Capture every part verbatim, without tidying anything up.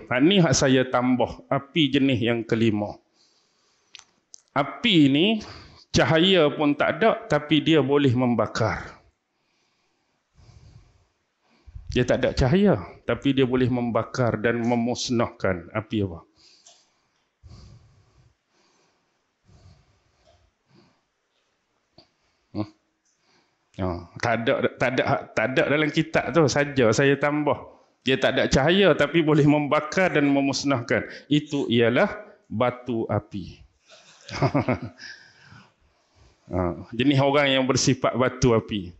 Ha, ni hak saya tambah api jenis yang kelima. Api ni cahaya pun tak ada, tapi dia boleh membakar. Dia tak ada cahaya, tapi dia boleh membakar dan memusnahkan. Api apa? Hmm? Oh, tak ada, tak ada, tak ada dalam kitab tu saja saya tambah. Dia tak ada cahaya tapi boleh membakar dan memusnahkan. Itu ialah batu api. Jenis orang yang bersifat batu api.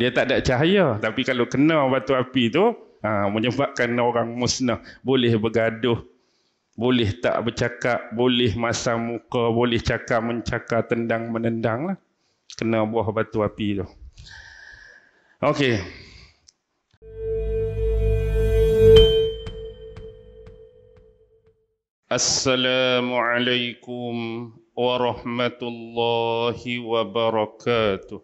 Dia tak ada cahaya tapi kalau kena batu api tu, menyebabkan orang musnah. Boleh bergaduh, boleh tak bercakap, boleh masam muka, boleh cakap mencakar, tendang menendang lah. Kena buah batu api tu. Okey. Assalamualaikum warahmatullahi wabarakatuh.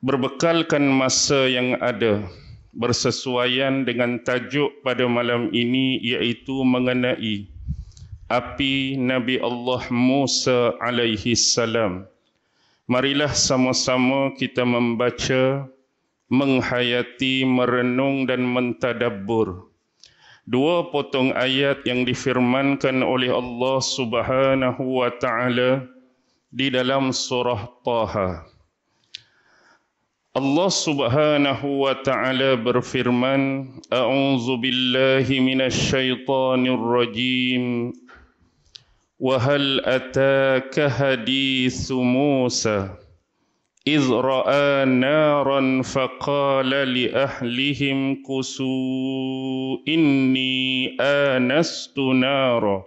Berbekalkan masa yang ada, bersesuaian dengan tajuk pada malam ini, iaitu mengenai api Nabi Allah Musa alaihi salam. Marilah sama-sama kita membaca, menghayati, merenung dan mentadabbur dua potong ayat yang difirmankan oleh Allah Subhanahu wa taala di dalam surah Taha. Allah Subhanahu wa taala berfirman, A'udzu billahi minasy syaithanir rajim. Wa hal ataka haditsu Musa idh ra'a naran faqala li ahlihim kusu inni anastu nara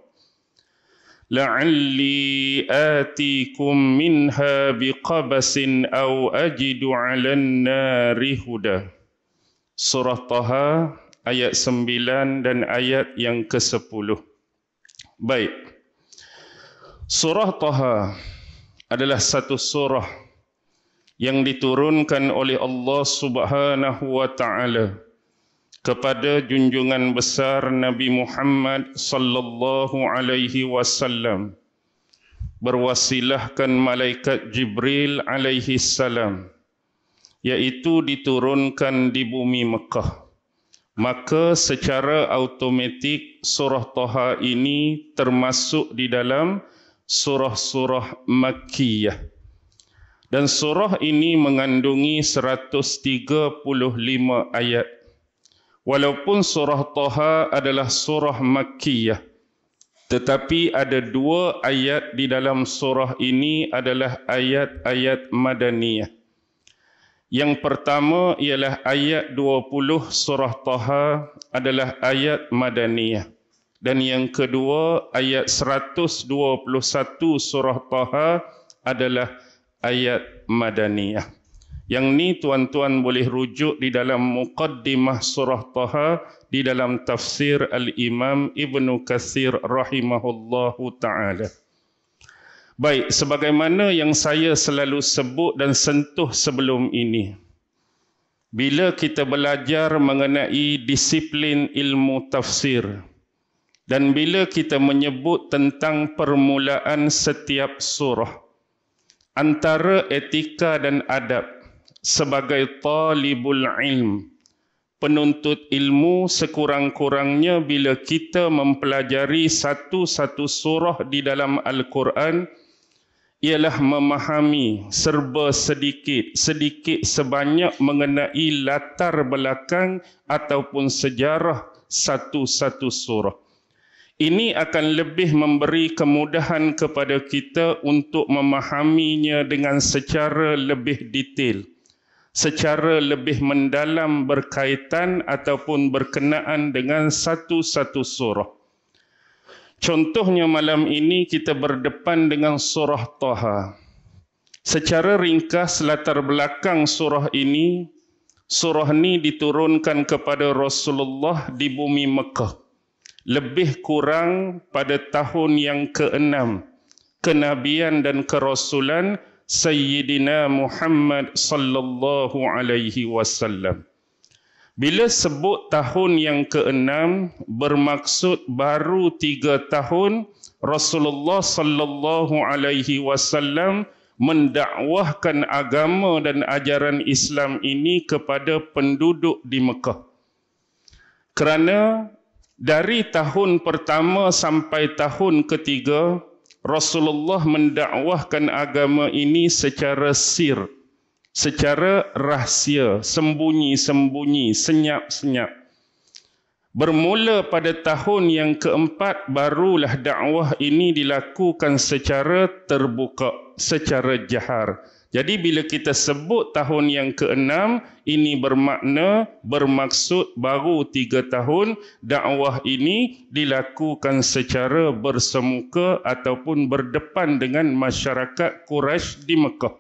la'alli atikum minha biqabasin aw ajidu 'alan nari huda. Surah Taha ayat sembilan dan ayat yang kesepuluh. Baik. Surah Taha adalah satu surah yang diturunkan oleh Allah Subhanahu wa taala kepada junjungan besar Nabi Muhammad sallallahu alaihi wasallam berwasilahkan malaikat Jibril alaihi salam, iaitu diturunkan di bumi Mekah. Maka secara automatik surah Taha ini termasuk di dalam surah-surah Makkiyah. Dan surah ini mengandungi seratus tiga puluh lima ayat. Walaupun surah Taha adalah surah Makkiyah, tetapi ada dua ayat di dalam surah ini adalah ayat-ayat Madaniyah. Yang pertama ialah ayat dua puluh surah Taha adalah ayat Madaniyah. Dan yang kedua ayat seratus dua puluh satu surah Taha adalah ayat Madaniyah. Yang ni tuan-tuan boleh rujuk di dalam muqaddimah surah Taha di dalam tafsir Al-Imam Ibnu Katsir rahimahullahu ta'ala. Baik, sebagaimana yang saya selalu sebut dan sentuh sebelum ini, bila kita belajar mengenai disiplin ilmu tafsir dan bila kita menyebut tentang permulaan setiap surah, antara etika dan adab sebagai talibul ilm, penuntut ilmu, sekurang-kurangnya bila kita mempelajari satu-satu surah di dalam Al-Quran ialah memahami serba sedikit, sedikit sebanyak mengenai latar belakang ataupun sejarah satu-satu surah. Ini akan lebih memberi kemudahan kepada kita untuk memahaminya dengan secara lebih detail, secara lebih mendalam berkaitan ataupun berkenaan dengan satu-satu surah. Contohnya malam ini kita berdepan dengan surah Taha. Secara ringkas latar belakang surah ini, surah ini diturunkan kepada Rasulullah di bumi Mekah. Lebih kurang pada tahun yang keenam kenabian dan kerasulan Sayyidina Muhammad sallallahu alaihi wasallam. Bila sebut tahun yang keenam, bermaksud baru tiga tahun Rasulullah sallallahu alaihi wasallam mendakwahkan agama dan ajaran Islam ini kepada penduduk di Mekah. Kerana dari tahun pertama sampai tahun ketiga, Rasulullah mendakwahkan agama ini secara sir. Secara rahsia, sembunyi-sembunyi, senyap-senyap. Bermula pada tahun yang keempat, barulah dakwah ini dilakukan secara terbuka, secara jahar. Jadi bila kita sebut tahun yang keenam, ini bermakna, bermaksud baru tiga tahun dakwah ini dilakukan secara bersemuka ataupun berdepan dengan masyarakat Quraisy di Mekah.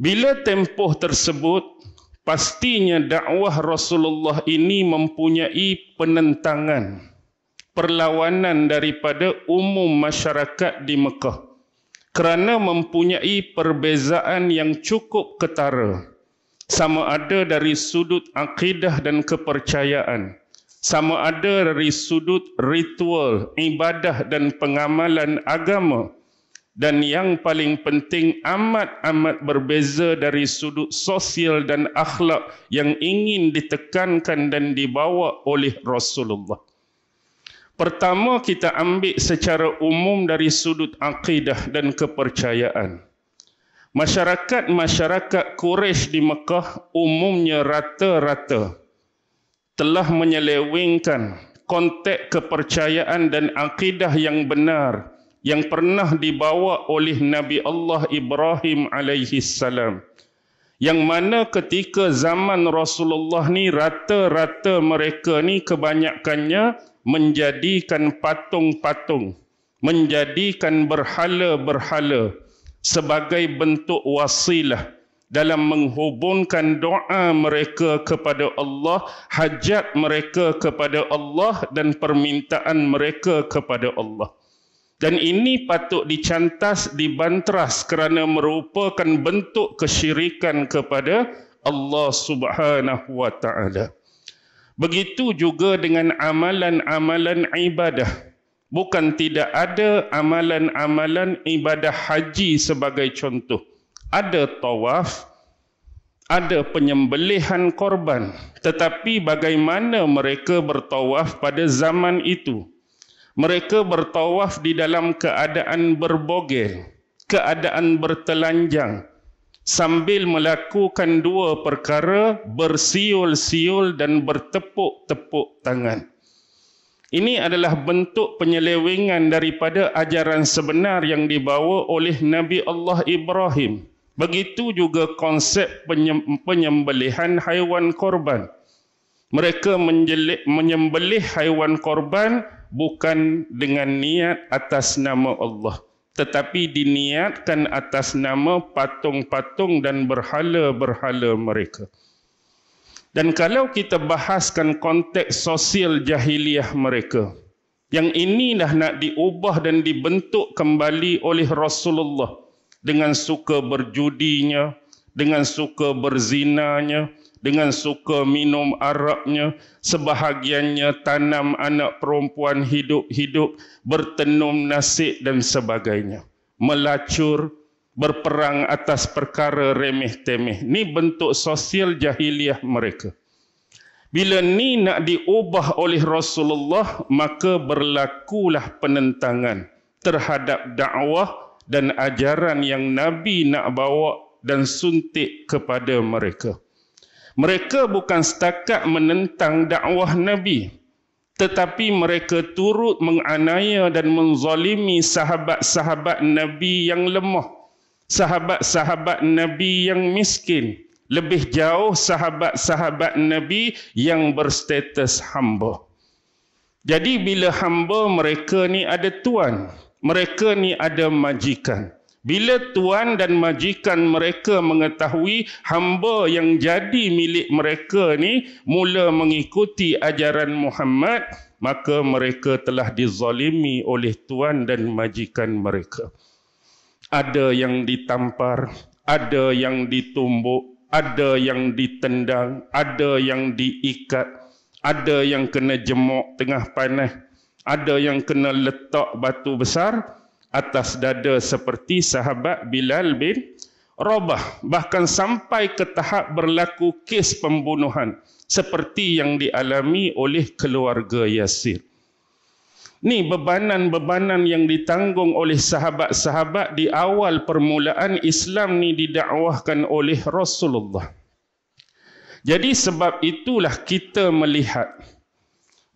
Bila tempoh tersebut, pastinya dakwah Rasulullah ini mempunyai penentangan, perlawanan daripada umum masyarakat di Mekah. Kerana mempunyai perbezaan yang cukup ketara, sama ada dari sudut akidah dan kepercayaan, sama ada dari sudut ritual, ibadah dan pengamalan agama, dan yang paling penting amat-amat berbeza dari sudut sosial dan akhlak yang ingin ditekankan dan dibawa oleh Rasulullah. Pertama, kita ambil secara umum dari sudut akidah dan kepercayaan. Masyarakat-masyarakat Quraisy di Mekah umumnya rata-rata telah menyelewengkan konteks kepercayaan dan akidah yang benar yang pernah dibawa oleh Nabi Allah Ibrahim alaihi salam, yang mana ketika zaman Rasulullah ni rata-rata mereka ni kebanyakannya menjadikan patung-patung, menjadikan berhala-berhala sebagai bentuk wasilah dalam menghubungkan doa mereka kepada Allah, hajat mereka kepada Allah dan permintaan mereka kepada Allah. Dan ini patut dicantas, dibantras kerana merupakan bentuk kesyirikan kepada Allah Subhanahu wa taala. Begitu juga dengan amalan-amalan ibadah. Bukan tidak ada amalan-amalan ibadah haji sebagai contoh. Ada tawaf, ada penyembelihan korban. Tetapi bagaimana mereka bertawaf pada zaman itu? Mereka bertawaf di dalam keadaan berbogel, keadaan bertelanjang, sambil melakukan dua perkara, bersiul-siul dan bertepuk-tepuk tangan. Ini adalah bentuk penyelewengan daripada ajaran sebenar yang dibawa oleh Nabi Allah Ibrahim. Begitu juga konsep penyembelihan haiwan korban. Mereka menyembelih haiwan korban bukan dengan niat atas nama Allah, tetapi diniatkan atas nama patung-patung dan berhala-berhala mereka. Dan kalau kita bahaskan konteks sosial jahiliyah mereka, yang inilah nak diubah dan dibentuk kembali oleh Rasulullah dengan suka berjudinya, dengan suka berzinanya, dengan suka minum araknya, sebahagiannya tanam anak perempuan hidup-hidup, bertenum nasi dan sebagainya. Melacur, berperang atas perkara remeh-temeh. Ini bentuk sosial jahiliyah mereka. Bila ni nak diubah oleh Rasulullah, maka berlakulah penentangan terhadap dakwah dan ajaran yang Nabi nak bawa dan suntik kepada mereka. Mereka bukan setakat menentang dakwah Nabi, tetapi mereka turut menganiaya dan menzalimi sahabat-sahabat Nabi yang lemah, sahabat-sahabat Nabi yang miskin, lebih jauh sahabat-sahabat Nabi yang berstatus hamba. Jadi bila hamba, mereka ni ada tuan, mereka ni ada majikan. Bila tuan dan majikan mereka mengetahui hamba yang jadi milik mereka ni mula mengikuti ajaran Muhammad, maka mereka telah dizalimi oleh tuan dan majikan mereka. Ada yang ditampar, ada yang ditumbuk, ada yang ditendang, ada yang diikat, ada yang kena jemok tengah panas, ada yang kena letak batu besar atas dada seperti sahabat Bilal bin Rabah. Bahkan sampai ke tahap berlaku kes pembunuhan seperti yang dialami oleh keluarga Yasir. Ni bebanan-bebanan yang ditanggung oleh sahabat-sahabat di awal permulaan Islam ni didakwahkan oleh Rasulullah. Jadi sebab itulah kita melihat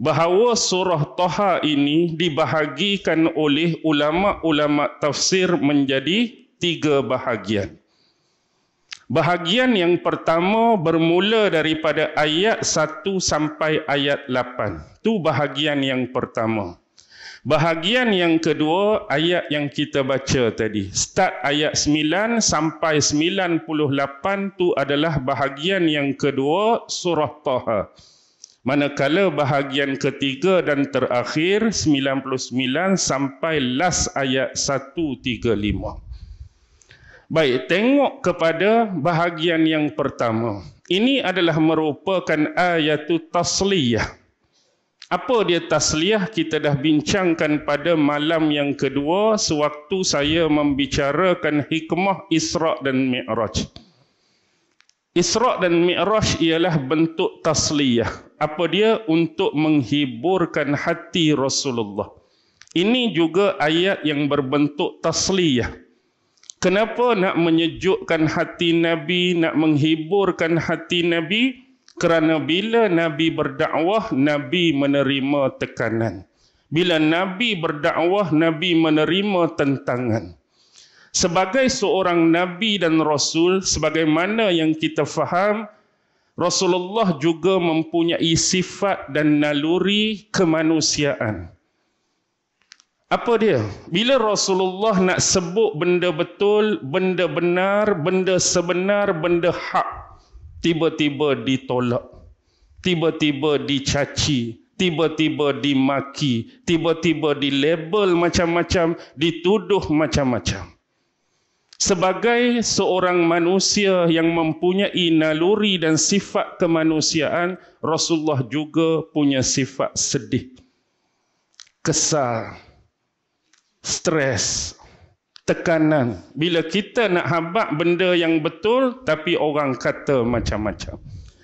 bahawa surah Taha ini dibahagikan oleh ulama-ulama tafsir menjadi tiga bahagian. Bahagian yang pertama bermula daripada ayat satu sampai ayat lapan. Itu bahagian yang pertama. Bahagian yang kedua, ayat yang kita baca tadi. Start ayat sembilan sampai sembilan puluh lapan tu adalah bahagian yang kedua surah Taha. Manakala bahagian ketiga dan terakhir sembilan puluh sembilan sampai last ayat seratus tiga puluh lima. Baik, tengok kepada bahagian yang pertama. Ini adalah merupakan ayatut tasliyah. Apa dia tasliyah? Kita dah bincangkan pada malam yang kedua sewaktu saya membicarakan hikmah Isra' dan Mi'raj. Isra' dan Mi'raj ialah bentuk tasliyah. Apa dia? Untuk menghiburkan hati Rasulullah. Ini juga ayat yang berbentuk tasliyah. Kenapa nak menyejukkan hati Nabi, nak menghiburkan hati Nabi? Kerana bila Nabi berdakwah, Nabi menerima tekanan. Bila Nabi berdakwah, Nabi menerima tentangan. Sebagai seorang Nabi dan Rasul, sebagaimana yang kita faham, Rasulullah juga mempunyai sifat dan naluri kemanusiaan. Apa dia? Bila Rasulullah nak sebut benda betul, benda benar, benda sebenar, benda hak, tiba-tiba ditolak, tiba-tiba dicaci, tiba-tiba dimaki, tiba-tiba dilabel macam-macam, dituduh macam-macam. Sebagai seorang manusia yang mempunyai naluri dan sifat kemanusiaan, Rasulullah juga punya sifat sedih, kesal, stres, tekanan. Bila kita nak habaq benda yang betul tapi orang kata macam-macam.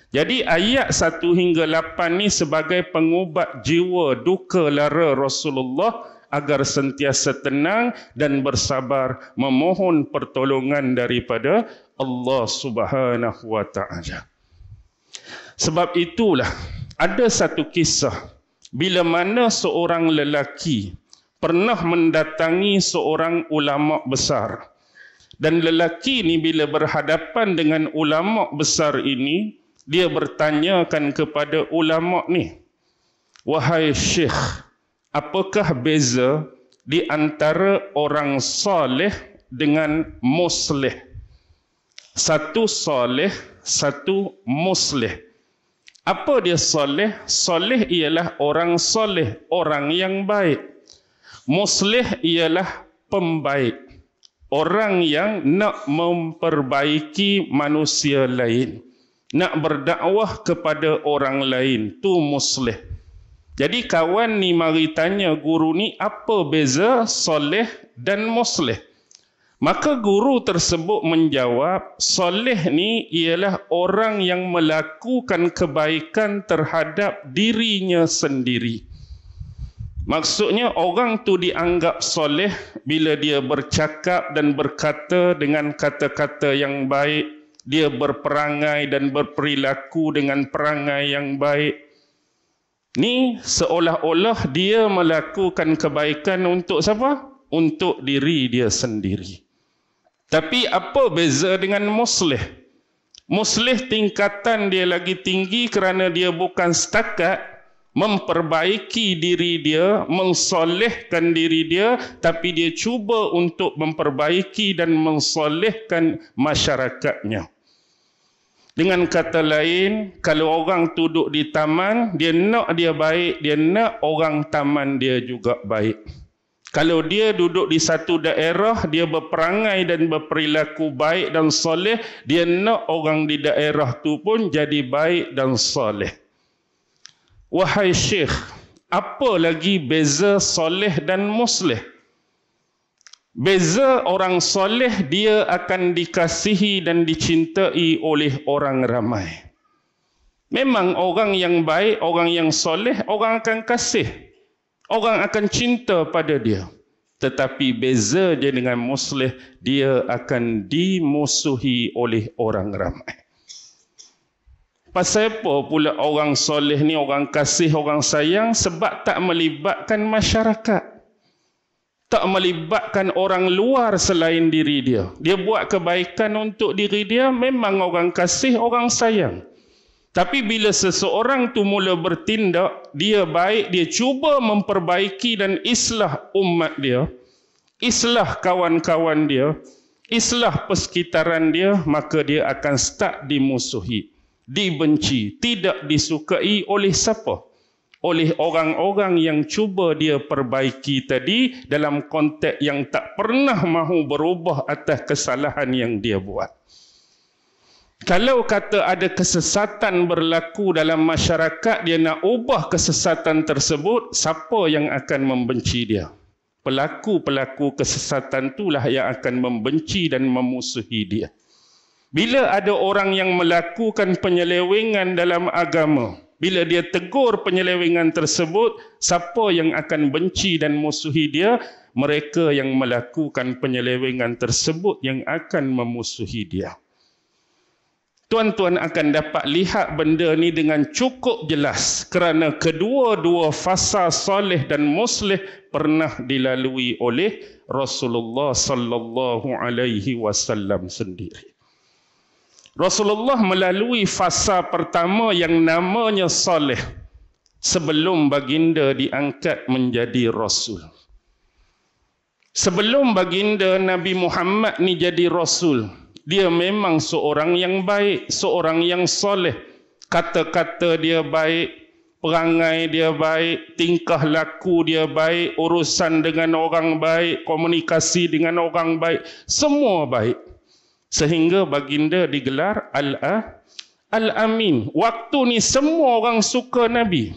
Jadi ayat satu hingga lapan ni sebagai pengubat jiwa duka lara Rasulullah agar sentiasa tenang dan bersabar memohon pertolongan daripada Allah Subhanahu wa Ta'ala. Sebab itulah ada satu kisah bila mana seorang lelaki pernah mendatangi seorang ulama besar. Dan lelaki ini bila berhadapan dengan ulama besar ini, dia bertanyakan kepada ulama ni, "Wahai Syekh, apakah beza di antara orang soleh dengan muslih? Satu soleh, satu muslih." Apa dia soleh? Soleh ialah orang soleh, orang yang baik. Muslih ialah pembaik, orang yang nak memperbaiki manusia lain, nak berdakwah kepada orang lain, tu muslih. Jadi kawan ni mari tanya guru ni, apa beza soleh dan muslih? Maka guru tersebut menjawab, soleh ni ialah orang yang melakukan kebaikan terhadap dirinya sendiri. Maksudnya orang tu dianggap soleh bila dia bercakap dan berkata dengan kata-kata yang baik, dia berperangai dan berperilaku dengan perangai yang baik. Ni seolah-olah dia melakukan kebaikan untuk siapa? Untuk diri dia sendiri. Tapi apa beza dengan muslih? Muslih tingkatan dia lagi tinggi kerana dia bukan setakat memperbaiki diri dia, mensolehkan diri dia, tapi dia cuba untuk memperbaiki dan mensolehkan masyarakatnya. Dengan kata lain, kalau orang duduk di taman, dia nak dia baik, dia nak orang taman dia juga baik. Kalau dia duduk di satu daerah, dia berperangai dan berperilaku baik dan soleh, dia nak orang di daerah tu pun jadi baik dan soleh. Wahai Syekh, apa lagi beza soleh dan musleh? Beza orang soleh, dia akan dikasihi dan dicintai oleh orang ramai. Memang orang yang baik, orang yang soleh, orang akan kasih. Orang akan cinta pada dia. Tetapi beza dia dengan muslih, dia akan dimusuhi oleh orang ramai. Pasal apa pula orang soleh ni, orang kasih, orang sayang? Sebab tak melibatkan masyarakat. Tak melibatkan orang luar selain diri dia. Dia buat kebaikan untuk diri dia, memang orang kasih, orang sayang. Tapi bila seseorang tu mula bertindak, dia baik, dia cuba memperbaiki dan islah umat dia, islah kawan-kawan dia, islah persekitaran dia, maka dia akan start dimusuhi, dibenci, tidak disukai oleh siapa? Oleh orang-orang yang cuba dia perbaiki tadi dalam konteks yang tak pernah mahu berubah atas kesalahan yang dia buat. Kalau kata ada kesesatan berlaku dalam masyarakat, dia nak ubah kesesatan tersebut, siapa yang akan membenci dia? Pelaku-pelaku kesesatan itulah yang akan membenci dan memusuhi dia. Bila ada orang yang melakukan penyelewengan dalam agama, bila dia tegur penyelewengan tersebut, siapa yang akan benci dan musuhi dia? Mereka yang melakukan penyelewengan tersebut yang akan memusuhi dia. Tuan-tuan akan dapat lihat benda ni dengan cukup jelas kerana kedua-dua fasa soleh dan muslih pernah dilalui oleh Rasulullah sallallahu alaihi wasallam sendiri. Rasulullah melalui fasa pertama yang namanya soleh sebelum baginda diangkat menjadi rasul. Sebelum baginda Nabi Muhammad ni jadi rasul, dia memang seorang yang baik, seorang yang soleh. Kata-kata dia baik, perangai dia baik, tingkah laku dia baik, urusan dengan orang baik, komunikasi dengan orang baik, semua baik. Sehingga baginda digelar Al-Amin. Waktu ni semua orang suka Nabi.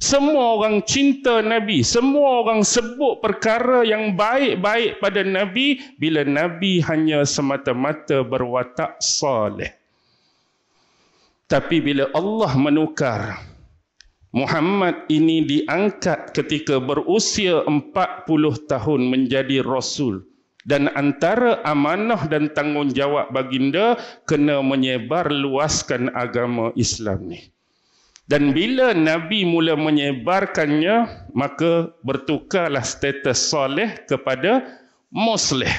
Semua orang cinta Nabi, semua orang sebut perkara yang baik-baik pada Nabi bila Nabi hanya semata-mata berwatak soleh. Tapi bila Allah menukar, Muhammad ini diangkat ketika berusia empat puluh tahun menjadi Rasul. Dan antara amanah dan tanggungjawab baginda, kena menyebar luaskan agama Islam ni. Dan bila Nabi mula menyebarkannya, maka bertukarlah status soleh kepada muslih.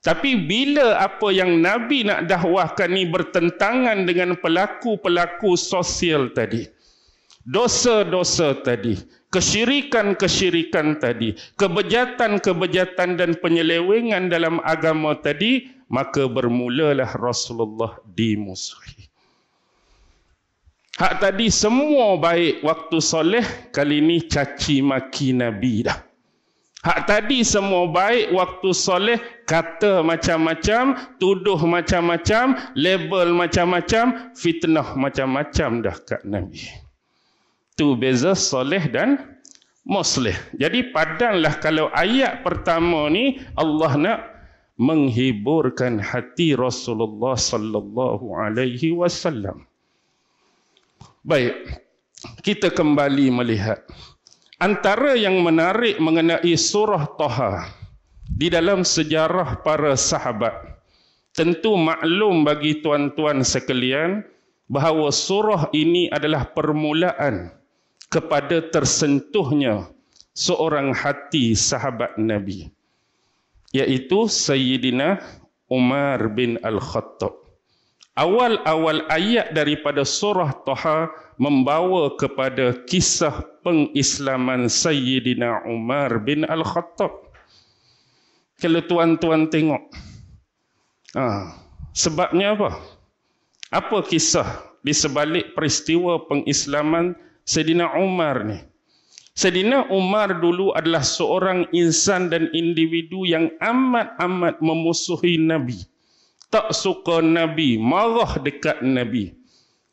Tapi bila apa yang Nabi nak dakwahkan ni bertentangan dengan pelaku-pelaku sosial tadi, dosa-dosa tadi, kesyirikan-kesyirikan tadi, kebejatan-kebejatan dan penyelewengan dalam agama tadi, maka bermulalah Rasulullah dimusuhi. Hak tadi semua baik waktu soleh, kali ni caci maki Nabi dah. Hak tadi semua baik waktu soleh, kata macam-macam, tuduh macam-macam, label macam-macam, fitnah macam-macam dah kat Nabi. Tu beza soleh dan muslih. Jadi padanglah kalau ayat pertama ni Allah nak menghiburkan hati Rasulullah sallallahu alaihi wasallam. Baik, kita kembali melihat. Antara yang menarik mengenai surah Taha di dalam sejarah para sahabat, tentu maklum bagi tuan-tuan sekalian bahawa surah ini adalah permulaan kepada tersentuhnya seorang hati sahabat Nabi, iaitu Sayyidina Umar bin Al-Khattab. Awal-awal ayat daripada surah Taha membawa kepada kisah pengislaman Sayyidina Umar bin Al-Khattab. Kalau tuan-tuan tengok, ha, sebabnya apa? Apa kisah di sebalik peristiwa pengislaman Sayyidina Umar ni? Sayyidina Umar dulu adalah seorang insan dan individu yang amat-amat memusuhi Nabi. Tak suka Nabi, marah dekat Nabi.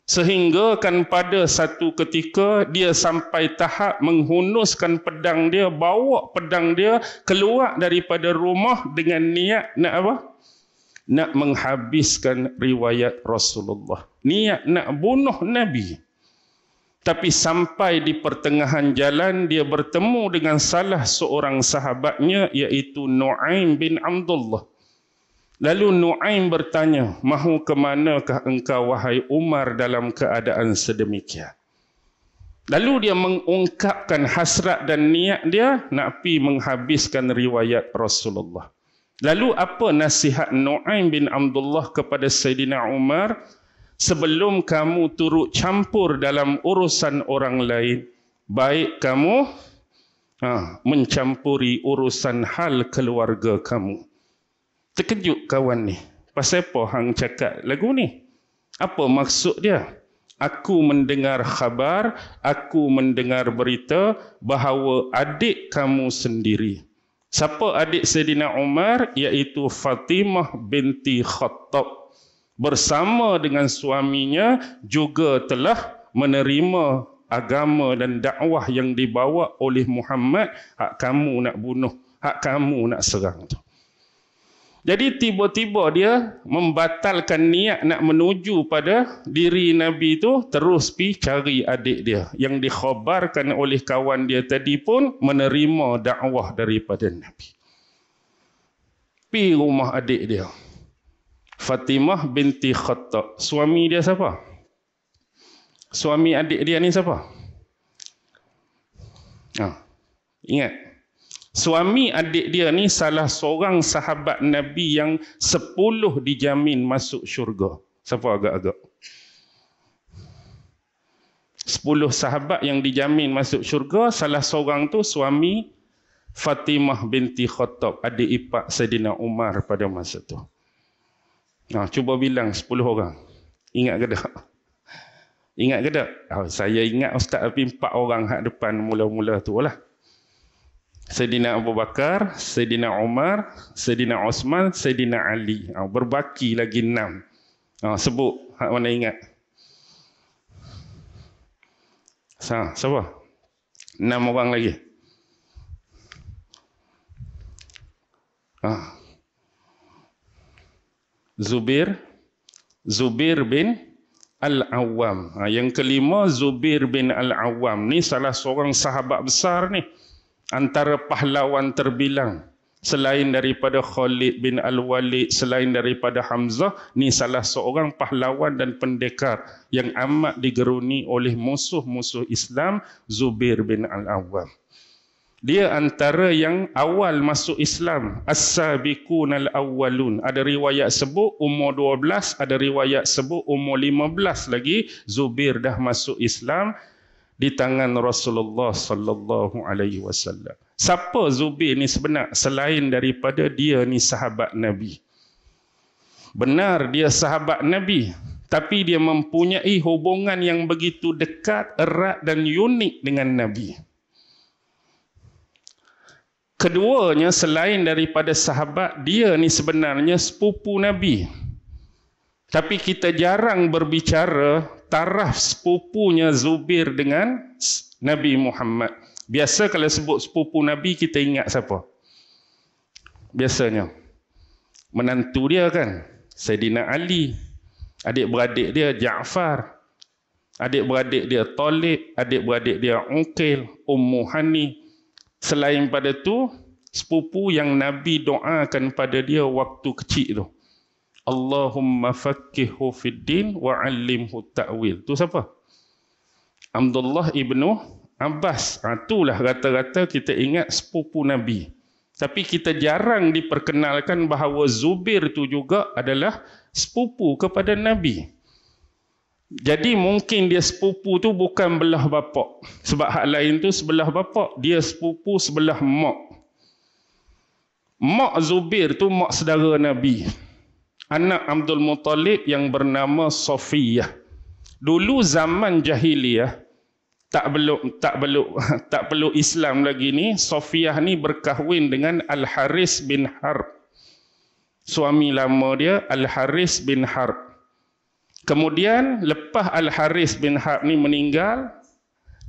Sehingga kan pada satu ketika dia sampai tahap menghunuskan pedang dia, bawa pedang dia keluar daripada rumah dengan niat nak apa? Nak menghabiskan riwayat Rasulullah. Niat nak bunuh Nabi. Tapi sampai di pertengahan jalan, dia bertemu dengan salah seorang sahabatnya, iaitu Nu'aim bin Abdullah. Lalu Nu'aim bertanya, mahu ke manakah engkau, wahai Umar, dalam keadaan sedemikian? Lalu dia mengungkapkan hasrat dan niat dia, nak pergi menghabiskan riwayat Rasulullah. Lalu apa nasihat Nu'aim bin Abdullah kepada Sayyidina Umar? Sebelum kamu turut campur dalam urusan orang lain, baik kamu ha, mencampuri urusan hal keluarga kamu. Terkejut kawan ni. Pasal apa hang cakap lagu ni? Apa maksud dia? Aku mendengar khabar, aku mendengar berita bahawa adik kamu sendiri. Siapa adik Sayyidina Umar? Iaitu Fatimah binti Khattab. Bersama dengan suaminya juga telah menerima agama dan dakwah yang dibawa oleh Muhammad. Hak kamu nak bunuh, hak kamu nak serang tu. Jadi tiba-tiba dia membatalkan niat nak menuju pada diri Nabi tu, terus pergi cari adik dia. Yang dikhabarkan oleh kawan dia tadi pun menerima dakwah daripada Nabi. Pergi rumah adik dia. Fatimah binti Khattab. Suami dia siapa? Suami adik dia ni siapa? Ha. Ingat. Suami adik dia ni salah seorang sahabat Nabi yang sepuluh dijamin masuk syurga. Siapa agak-agak? Sepuluh sahabat yang dijamin masuk syurga, salah seorang tu suami Fatimah binti Khattab, adik ipar Sayyidina Umar pada masa tu. Nah, cuba bilang sepuluh orang. Ingat ke tak? Ingat ke tak? Oh, saya ingat Ustaz, tapi empat orang hak depan mula-mula tu lah. Sayyidina Abu Bakar, Sayyidina Umar, Sayyidina Osman, Sayyidina Ali. Oh, berbaki lagi enam. Oh, sebut hak mana ingat? Sa, siapa? Enam orang lagi. Ah. Zubair, Zubair bin Al-Awwam. Ha, yang kelima, Zubair bin Al-Awwam. Ni salah seorang sahabat besar ni. Antara pahlawan terbilang. Selain daripada Khalid bin Al-Walid, selain daripada Hamzah, ni salah seorang pahlawan dan pendekar yang amat digeruni oleh musuh-musuh Islam, Zubair bin Al-Awwam. Dia antara yang awal masuk Islam. As-sabiqunal awwalun. Ada riwayat sebut umur dua belas, ada riwayat sebut umur lima belas lagi. Zubair dah masuk Islam di tangan Rasulullah sallallahu alaihi wasallam. Siapa Zubair ni sebenar selain daripada dia ni sahabat Nabi? Benar dia sahabat Nabi, tapi dia mempunyai hubungan yang begitu dekat, erat dan unik dengan Nabi. Keduanya selain daripada sahabat, dia ni sebenarnya sepupu Nabi. Tapi kita jarang berbicara taraf sepupunya Zubair dengan Nabi Muhammad. Biasa kalau sebut sepupu Nabi, kita ingat siapa? Biasanya menantu dia kan? Sayyidina Ali. Adik-beradik dia Ja'far. Adik-beradik dia Talib. Adik-beradik dia Uqil, Ummu Hani. Selain pada tu, sepupu yang Nabi doakan pada dia waktu kecil tu. Allahumma faqihhu fiddin wa'allimhu ta'wil. Tu siapa? Abdullah ibnu Abbas. Ha, itulah rata-rata kita ingat sepupu Nabi. Tapi kita jarang diperkenalkan bahawa Zubair tu juga adalah sepupu kepada Nabi. Jadi mungkin dia sepupu tu bukan belah bapak. Sebab hak lain tu sebelah bapak. Dia sepupu sebelah mak. Mak Zubair tu mak saudara Nabi. Anak Abdul Muttalib yang bernama Safiyah. Dulu zaman jahiliyah, tak belum tak belum tak perlu Islam lagi ni, Sofiyah ni berkahwin dengan Al Haris bin Harb. Suami lama dia Al Haris bin Harb. Kemudian lepas Al Haris bin Harb ni meninggal,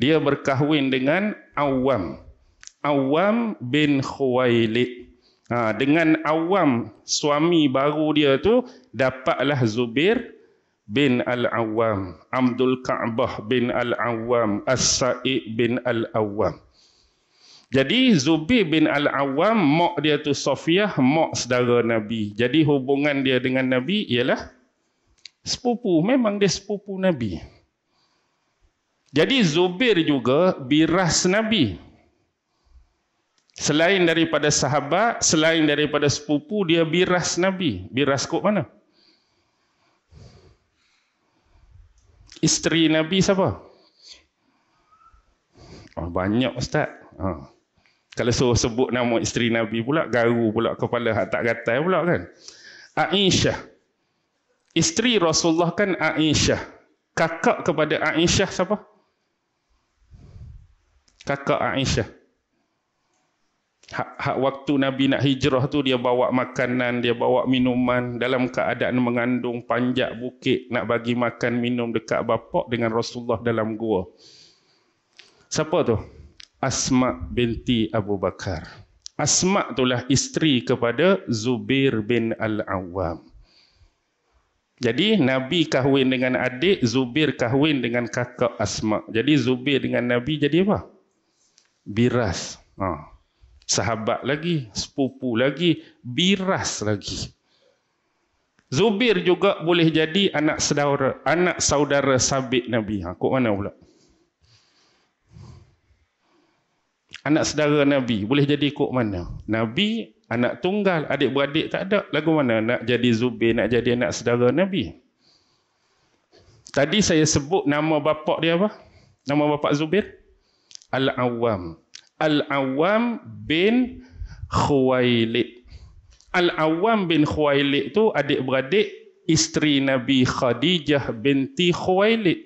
dia berkahwin dengan Awam. Awam bin Khuwailid. Ha, dengan Awam, suami baru dia tu dapatlah Zubair bin Al-Awwam, Abdul Ka'bah bin Al-Awwam, As-Sa'id bin Al-Awwam. Jadi Zubair bin Al-Awwam, mak dia tu Sofiyah, mak saudara Nabi. Jadi hubungan dia dengan Nabi ialah sepupu, memang dia sepupu Nabi. Jadi Zubair juga biras Nabi. Selain daripada sahabat, selain daripada sepupu, dia biras Nabi. Biras kot mana? Isteri Nabi siapa? Oh, banyak Ustaz. Ha. Kalau suruh sebut nama isteri Nabi pula, garu pula kepala, hak tak gatal pula kan. Aisyah. Isteri Rasulullah kan Aisyah. Kakak kepada Aisyah siapa? Kakak Aisyah. Hak, hak waktu Nabi nak hijrah tu, dia bawa makanan, dia bawa minuman dalam keadaan mengandung, panjat bukit, nak bagi makan minum dekat bapak dengan Rasulullah dalam gua. Siapa tu? Asma binti Abu Bakar. Asma itulah isteri kepada Zubair bin Al-Awwam. Jadi Nabi kahwin dengan adik, Zubair kahwin dengan kakak Asma. Jadi Zubair dengan Nabi jadi apa? Biras. Ha. Sahabat lagi, sepupu lagi, biras lagi. Zubair juga boleh jadi anak saudara, anak saudara sabit Nabi. Ha, kok mana pula? Anak saudara Nabi, boleh jadi kok mana? Nabi, anak tunggal, adik-beradik tak ada. Lagu mana nak jadi Zubair, nak jadi anak saudara Nabi? Tadi saya sebut nama bapak dia apa? Nama bapak Zubair? Al-Awwam. Al-Awwam bin Khuwailid. Al-Awwam bin Khuwailid tu adik-beradik isteri Nabi Khadijah binti Khuwailid.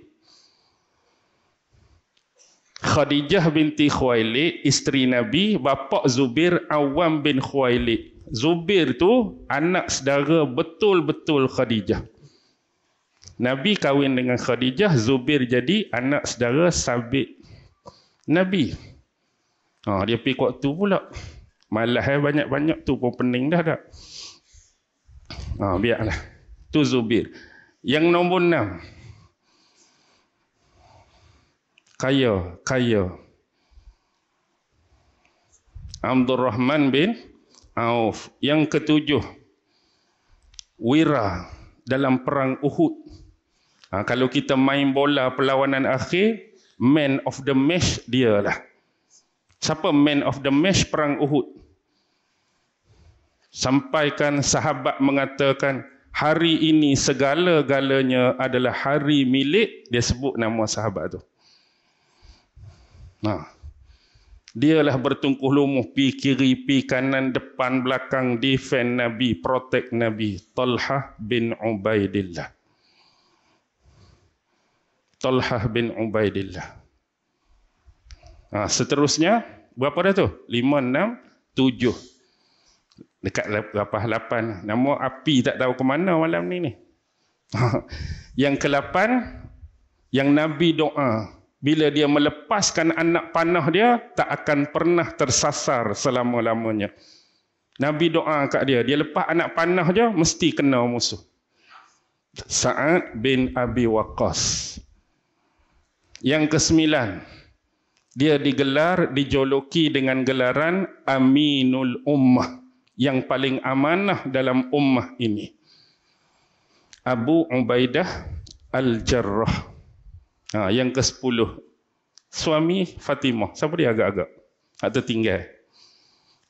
Khadijah binti Khuwailid, isteri Nabi, bapa Zubair Awwam bin Khuwailid. Zubair tu anak saudara betul-betul Khadijah. Nabi kahwin dengan Khadijah, Zubair jadi anak saudara sabit Nabi. Ha, dia pergi kot tu pula. Malah eh, banyak-banyak tu pun pening dah tak. Ha, biarlah. Tu Zubair. Yang nombor enam. Kaya, kaya. Abdul Rahman bin Auf. Yang ketujuh. Wira dalam perang Uhud. Ha, kalau kita main bola perlawanan akhir, man of the match dia lah. Siapa man of the match perang Uhud? Sampaikan sahabat mengatakan, hari ini segala-galanya adalah hari milik, dia sebut nama sahabat tu. Nah, dialah bertungkuh lumuh, pi kiri, pi kanan, depan, belakang, defend Nabi, protect Nabi. Talhah bin Ubaidillah. Talhah bin Ubaidillah. Ha, seterusnya, berapa dah tu? lima, enam, tujuh. Dekat lapan. Nama api tak tahu ke mana malam ni ni. Yang ke lapan, yang Nabi doa. Bila dia melepaskan anak panah dia, tak akan pernah tersasar selama-lamanya. Nabi doa kat dia. Dia lepas anak panah dia, mesti kena musuh. Sa'ad bin Abi Waqqas. Yang kesembilan. Dia digelar, dijoloki dengan gelaran Aminul Ummah. Yang paling amanah dalam ummah ini. Abu Ubaidah Al-Jarrah. Ha, yang ke sepuluh. Suami Fatimah. Siapa dia agak-agak? Hak tertinggal.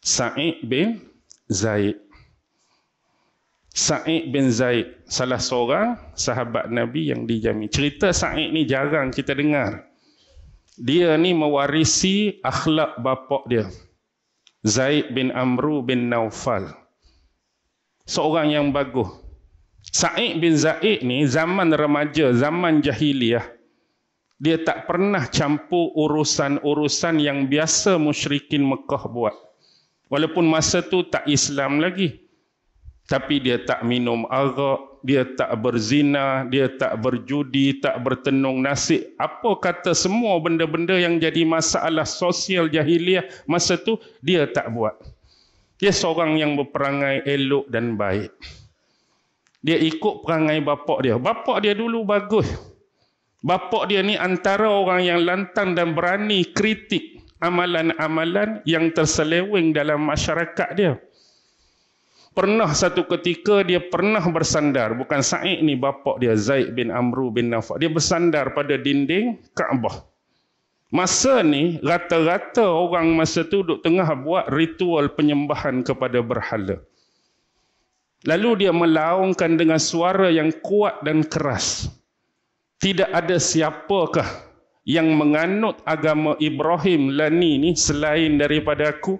Sa'id bin Zaid. Sa'id bin Zaid. Salah seorang sahabat Nabi yang dijamin. Cerita Sa'id ni jarang kita dengar. Dia ni mewarisi akhlak bapak dia. Zaid bin Amru bin Naufal. Seorang yang bagus. Sa'id bin Zaid ni zaman remaja, zaman jahiliyah. Dia tak pernah campur urusan-urusan yang biasa musyrikin Mekah buat. Walaupun masa tu tak Islam lagi. Tapi dia tak minum arak, dia tak berzina, dia tak berjudi, tak bertenung nasib. Apa kata semua benda-benda yang jadi masalah sosial jahiliah masa tu, dia tak buat. Dia seorang yang berperangai elok dan baik. Dia ikut perangai bapak dia. Bapak dia dulu bagus. Bapak dia ni antara orang yang lantang dan berani kritik amalan-amalan yang terseleweng dalam masyarakat dia. Pernah satu ketika dia pernah bersandar, bukan Sa'id ni bapak dia, Zaid bin Amru bin Nafak. Dia bersandar pada dinding Kaabah. Masa ni rata-rata orang masa tu duduk tengah buat ritual penyembahan kepada berhala. Lalu dia melaungkan dengan suara yang kuat dan keras. Tidak ada siapakah yang menganut agama Ibrahim Lani ni selain daripada aku?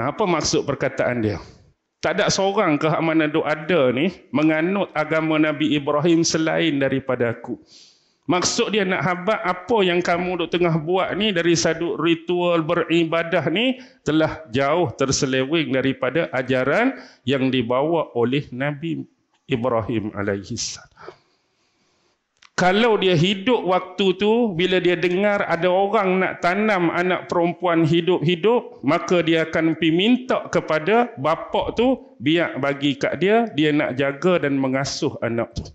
Nah, apa maksud perkataan dia? Tak ada seorang ke mana duk ada ni menganut agama Nabi Ibrahim selain daripada aku. Maksud dia nak habaq apa yang kamu duk tengah buat ni dari satu ritual beribadah ni telah jauh terseleweng daripada ajaran yang dibawa oleh Nabi Ibrahim alaihissalam. Kalau dia hidup waktu tu, bila dia dengar ada orang nak tanam anak perempuan hidup-hidup, maka dia akan pergi minta kepada bapak tu, biar bagi kat dia, dia nak jaga dan mengasuh anak tu.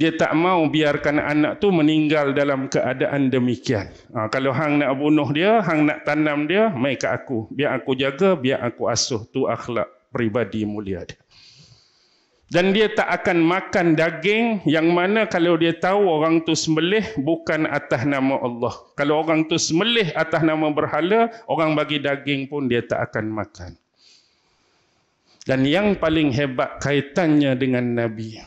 Dia tak mau biarkan anak tu meninggal dalam keadaan demikian. Ha, kalau hang nak bunuh dia, hang nak tanam dia, mai kat aku. Biar aku jaga, biar aku asuh. Tu akhlak peribadi mulia dia. Dan dia tak akan makan daging yang mana kalau dia tahu orang tu sembelih bukan atas nama Allah. Kalau orang tu sembelih atas nama berhala, orang bagi daging pun dia tak akan makan. Dan yang paling hebat kaitannya dengan Nabi.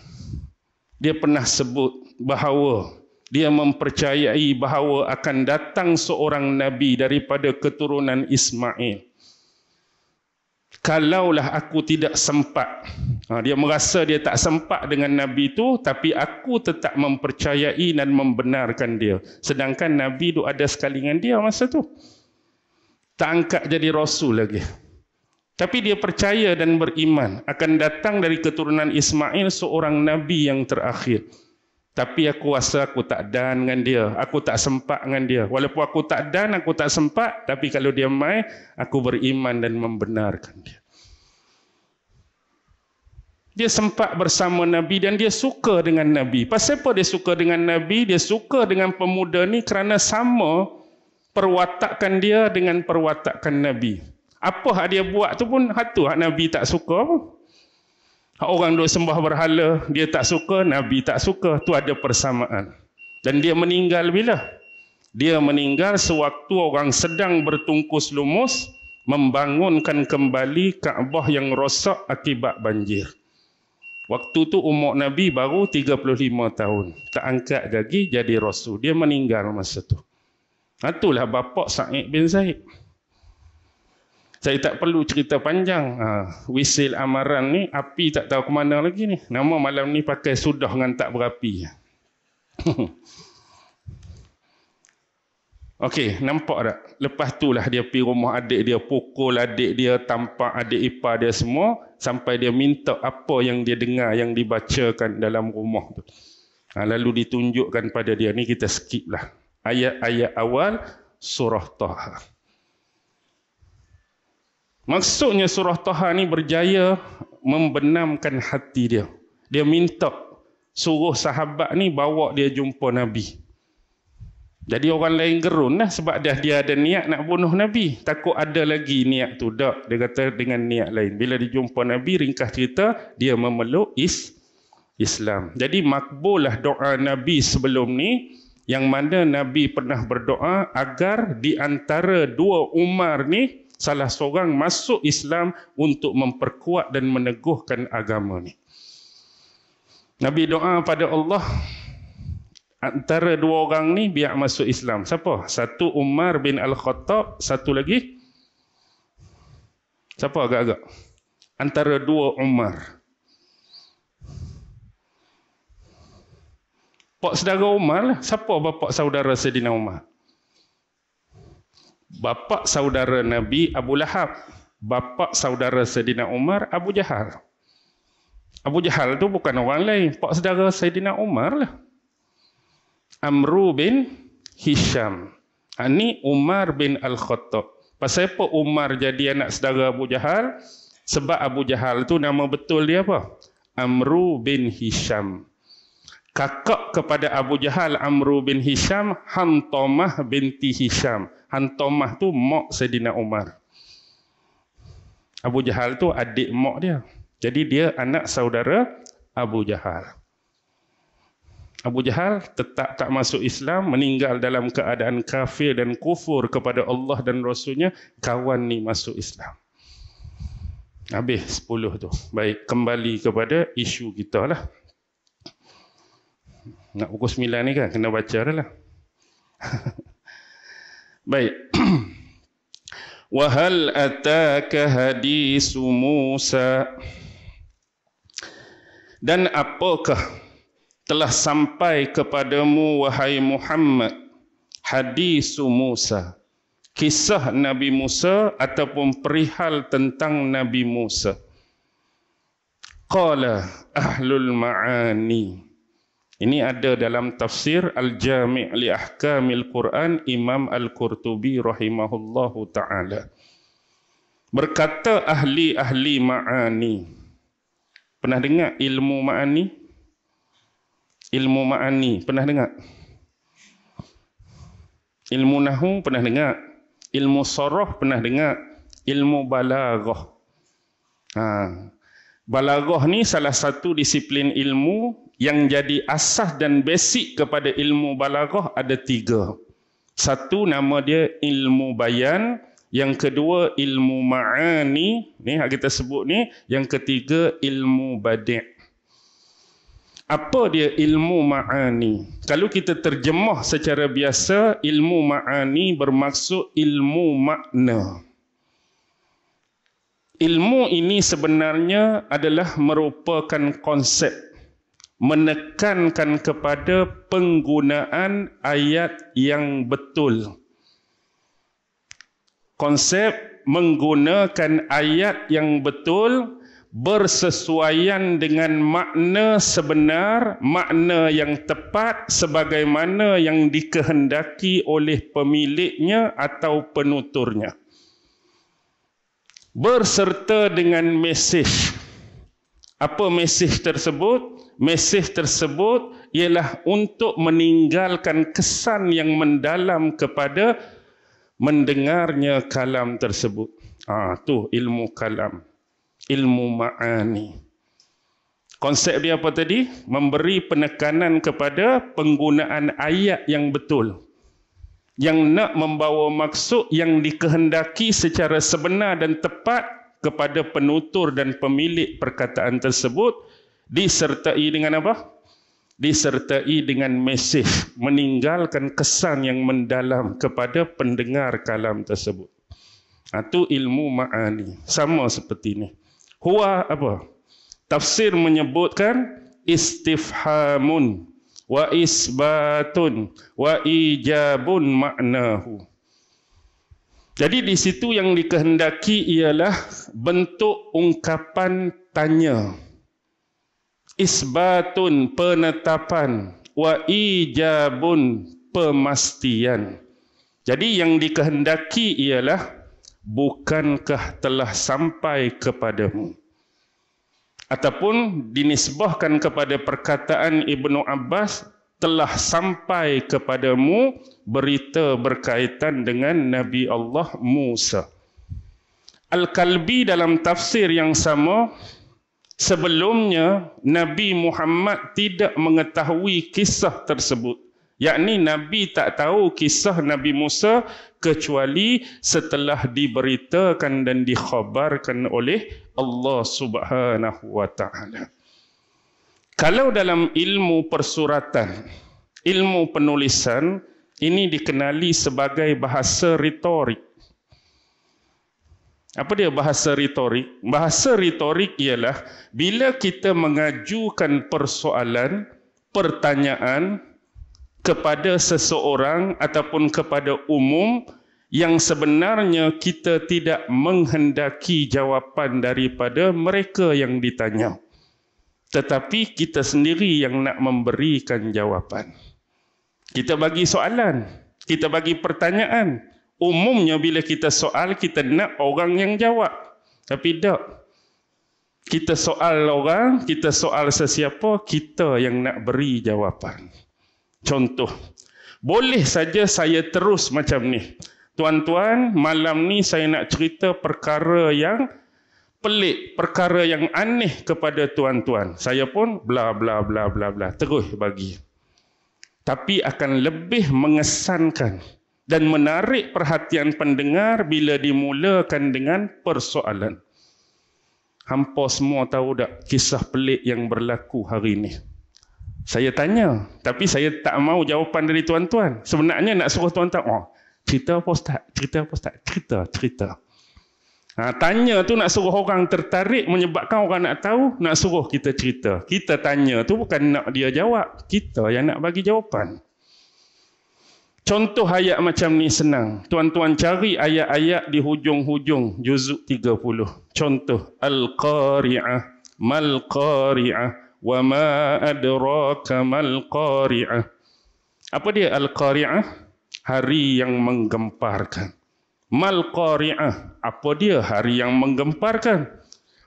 Dia pernah sebut bahawa dia mempercayai bahawa akan datang seorang Nabi daripada keturunan Ismail. Kalaulah aku tidak sempat. Dia merasa dia tak sempat dengan Nabi itu, tapi aku tetap mempercayai dan membenarkan dia. Sedangkan Nabi itu ada sekali dengan dia masa tu. Tak angkat jadi Rasul lagi. Tapi dia percaya dan beriman. Akan datang dari keturunan Ismail seorang Nabi yang terakhir. Tapi aku rasa aku tak dan dengan dia. Aku tak sempat dengan dia. Walaupun aku tak dan, aku tak sempat. Tapi kalau dia mai, aku beriman dan membenarkan dia. Dia sempat bersama Nabi dan dia suka dengan Nabi. Pasal apa dia suka dengan Nabi? Dia suka dengan pemuda ni kerana sama perwatakan dia dengan perwatakan Nabi. Apa hak dia buat tu pun, hak tu hak Nabi tak suka pun. Orang duk sembah berhala, dia tak suka, Nabi tak suka. Tu ada persamaan. Dan dia meninggal bila? Dia meninggal sewaktu orang sedang bertungkus lumus membangunkan kembali Kaabah yang rosak akibat banjir. Waktu tu umur Nabi baru tiga puluh lima tahun. Tak angkat lagi jadi Rasul. Dia meninggal masa tu. Itulah bapak Sa'id bin Zaid. Saya tak perlu cerita panjang. Ha, Wisil Amaran ni, api tak tahu ke mana lagi ni. Nama malam ni pakai sudah dengan tak berapi. Okey, nampak tak? Lepas itulah dia pergi rumah adik dia, pukul adik dia, tampak adik ipar dia semua. Sampai dia minta apa yang dia dengar, yang dibacakan dalam rumah tu. Ha, lalu ditunjukkan pada dia. Ni kita skip lah. Ayat-ayat awal surah Taha. Maksudnya surah Taha ni berjaya membenamkan hati dia. Dia minta suruh sahabat ni bawa dia jumpa Nabi. Jadi orang lain gerun lah sebab dah dia ada niat nak bunuh Nabi. Takut ada lagi niat tu. Tak, dia kata dengan niat lain. Bila dijumpa Nabi, ringkas cerita, dia memeluk is Islam. Jadi makbul lah doa Nabi sebelum ni. Yang mana Nabi pernah berdoa agar di antara dua Umar ni, salah seorang masuk Islam untuk memperkuat dan meneguhkan agama ni. Nabi doa pada Allah, antara dua orang ni biar masuk Islam. Siapa? Satu Umar bin Al-Khattab, satu lagi siapa agak-agak? Antara dua Umar. Pak saudara Umar, siapa bapak saudara Saidina Umar? Bapak saudara Nabi Abu Lahab. Bapak saudara Saidina Umar Abu Jahal. Abu Jahal tu bukan orang lain, pak saudara Saidina Umar lah. Amru bin Hisham. Ini Umar bin Al-Khattab. Pasal apa Umar jadi anak saudara Abu Jahal? Sebab Abu Jahal tu nama betul dia apa? Amru bin Hisham. Kakak kepada Abu Jahal, Amru bin Hisham, Hantamah binti Hisham. Hantamah tu mak Saidina Umar. Abu Jahal tu adik mak dia. Jadi dia anak saudara Abu Jahal. Abu Jahal tetap tak masuk Islam, meninggal dalam keadaan kafir dan kufur kepada Allah dan Rasulnya. Kawan ni masuk Islam. Habis sepuluh tu. Baik, kembali kepada isu kita lah. Nak pukul sembilan ni kan, kena baca dah lah. Baik. Wa hal ataka hadis Musa. Dan apakah telah sampai kepadamu wahai Muhammad hadis Musa, kisah Nabi Musa ataupun perihal tentang Nabi Musa? Qala ahlul ma'ani. Ini ada dalam tafsir Al-Jami' li Ahkamil Quran Imam Al-Qurtubi rahimahullahu ta'ala. Berkata ahli-ahli ma'ani. Pernah dengar ilmu ma'ani? Ilmu ma'ani, pernah dengar? Ilmu nahu, pernah dengar? Ilmu sarah, pernah dengar? Ilmu balaghah. Ha. Balaghah ni salah satu disiplin ilmu yang jadi asas dan basic kepada ilmu balaghah ada tiga. Satu nama dia ilmu bayan, yang kedua ilmu ma'ani, ni yang kita sebut ni, yang ketiga ilmu badi'. Apa dia ilmu ma'ani? Kalau kita terjemah secara biasa, ilmu ma'ani bermaksud ilmu makna. Ilmu ini sebenarnya adalah merupakan konsep menekankan kepada penggunaan ayat yang betul. Konsep menggunakan ayat yang betul bersesuaian dengan makna sebenar, makna yang tepat sebagaimana yang dikehendaki oleh pemiliknya atau penuturnya, berserta dengan mesej. Apa mesej tersebut? Mesej tersebut ialah untuk meninggalkan kesan yang mendalam kepada mendengarnya kalam tersebut. Ah, tu ilmu kalam, ilmu ma'ani. Konsep dia apa tadi? Memberi penekanan kepada penggunaan ayat yang betul, yang nak membawa maksud yang dikehendaki secara sebenar dan tepat kepada penutur dan pemilik perkataan tersebut, disertai dengan apa? Disertai dengan mesej, meninggalkan kesan yang mendalam kepada pendengar kalam tersebut. Itu ilmu ma'ani. Sama seperti ini. Huwa apa? Tafsir menyebutkan istifhamun wa isbatun wa ijabun maknahu. Jadi di situ yang dikehendaki ialah bentuk ungkapan tanya. Isbatun penetapan, wa ijabun pemastian. Jadi yang dikehendaki ialah bukankah telah sampai kepadamu? Ataupun dinisbahkan kepada perkataan Ibnu Abbas, telah sampai kepadamu berita berkaitan dengan Nabi Allah Musa. Al-Kalbi dalam tafsir yang sama, sebelumnya Nabi Muhammad tidak mengetahui kisah tersebut. Yakni Nabi tak tahu kisah Nabi Musa kecuali setelah diberitakan dan dikhabarkan oleh Allah Subhanahu wa ta'ala. Kalau dalam ilmu persuratan, ilmu penulisan, ini dikenali sebagai bahasa retorik. Apa dia bahasa retorik? Bahasa retorik ialah bila kita mengajukan persoalan, pertanyaan kepada seseorang ataupun kepada umum yang sebenarnya kita tidak menghendaki jawapan daripada mereka yang ditanya. Tetapi kita sendiri yang nak memberikan jawapan. Kita bagi soalan, kita bagi pertanyaan. Umumnya bila kita soal, kita nak orang yang jawab. Tapi tak. Kita soal orang, kita soal sesiapa, kita yang nak beri jawapan. Contoh, boleh saja saya terus macam ni. Tuan-tuan, malam ni saya nak cerita perkara yang pelik, perkara yang aneh kepada tuan-tuan. Saya pun bla bla bla bla bla terus bagi. Tapi akan lebih mengesankan dan menarik perhatian pendengar bila dimulakan dengan persoalan. Hampa semua tahu tak kisah pelik yang berlaku hari ni? Saya tanya, tapi saya tak mau jawapan dari tuan-tuan. Sebenarnya nak suruh tuan-tuan, oh, cerita apa Ustaz? Cerita apa Ustaz? Cerita, cerita. Ha, tanya tu nak suruh orang tertarik, menyebabkan orang nak tahu, nak suruh kita cerita. Kita tanya tu bukan nak dia jawab. Kita yang nak bagi jawapan. Contoh ayat macam ni senang. Tuan-tuan cari ayat-ayat di hujung-hujung juzuk tiga puluh. Contoh, Al-Qari'ah, Mal-Qari'ah, wa ma adraka mal-Qari'ah. Apa dia Al-Qari'ah? Hari yang menggemparkan. Mal qari'ah, apa dia hari yang menggemparkan?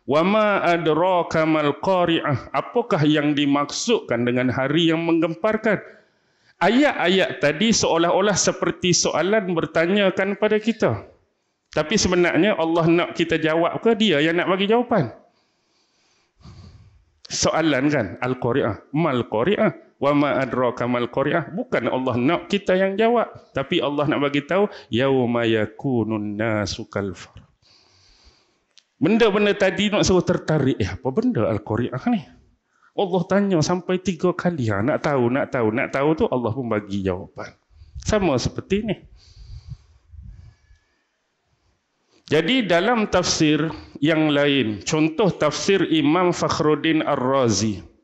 Wa ma adraka mal qari'ah, apakah yang dimaksudkan dengan hari yang menggemparkan? Ayat-ayat tadi seolah-olah seperti soalan bertanyakan pada kita. Tapi sebenarnya Allah nak kita jawab ke dia yang nak bagi jawapan? Soalan kan, Al-Qari'ah, Mal Qari'ah. Wa ma adraka mal qari'ah, bukan Allah nak kita yang jawab, tapi Allah nak bagi tahu yauma yakunun nasu kal far. Benda-benda tadi nak suruh tertarik, eh apa benda Al-Qari'ah ni? Allah tanya sampai tiga kali, ha, nak tahu, nak tahu, nak tahu tu Allah pun bagi jawapan. Sama seperti ni. Jadi dalam tafsir yang lain, contoh tafsir Imam Fakhruddin Ar-Razi.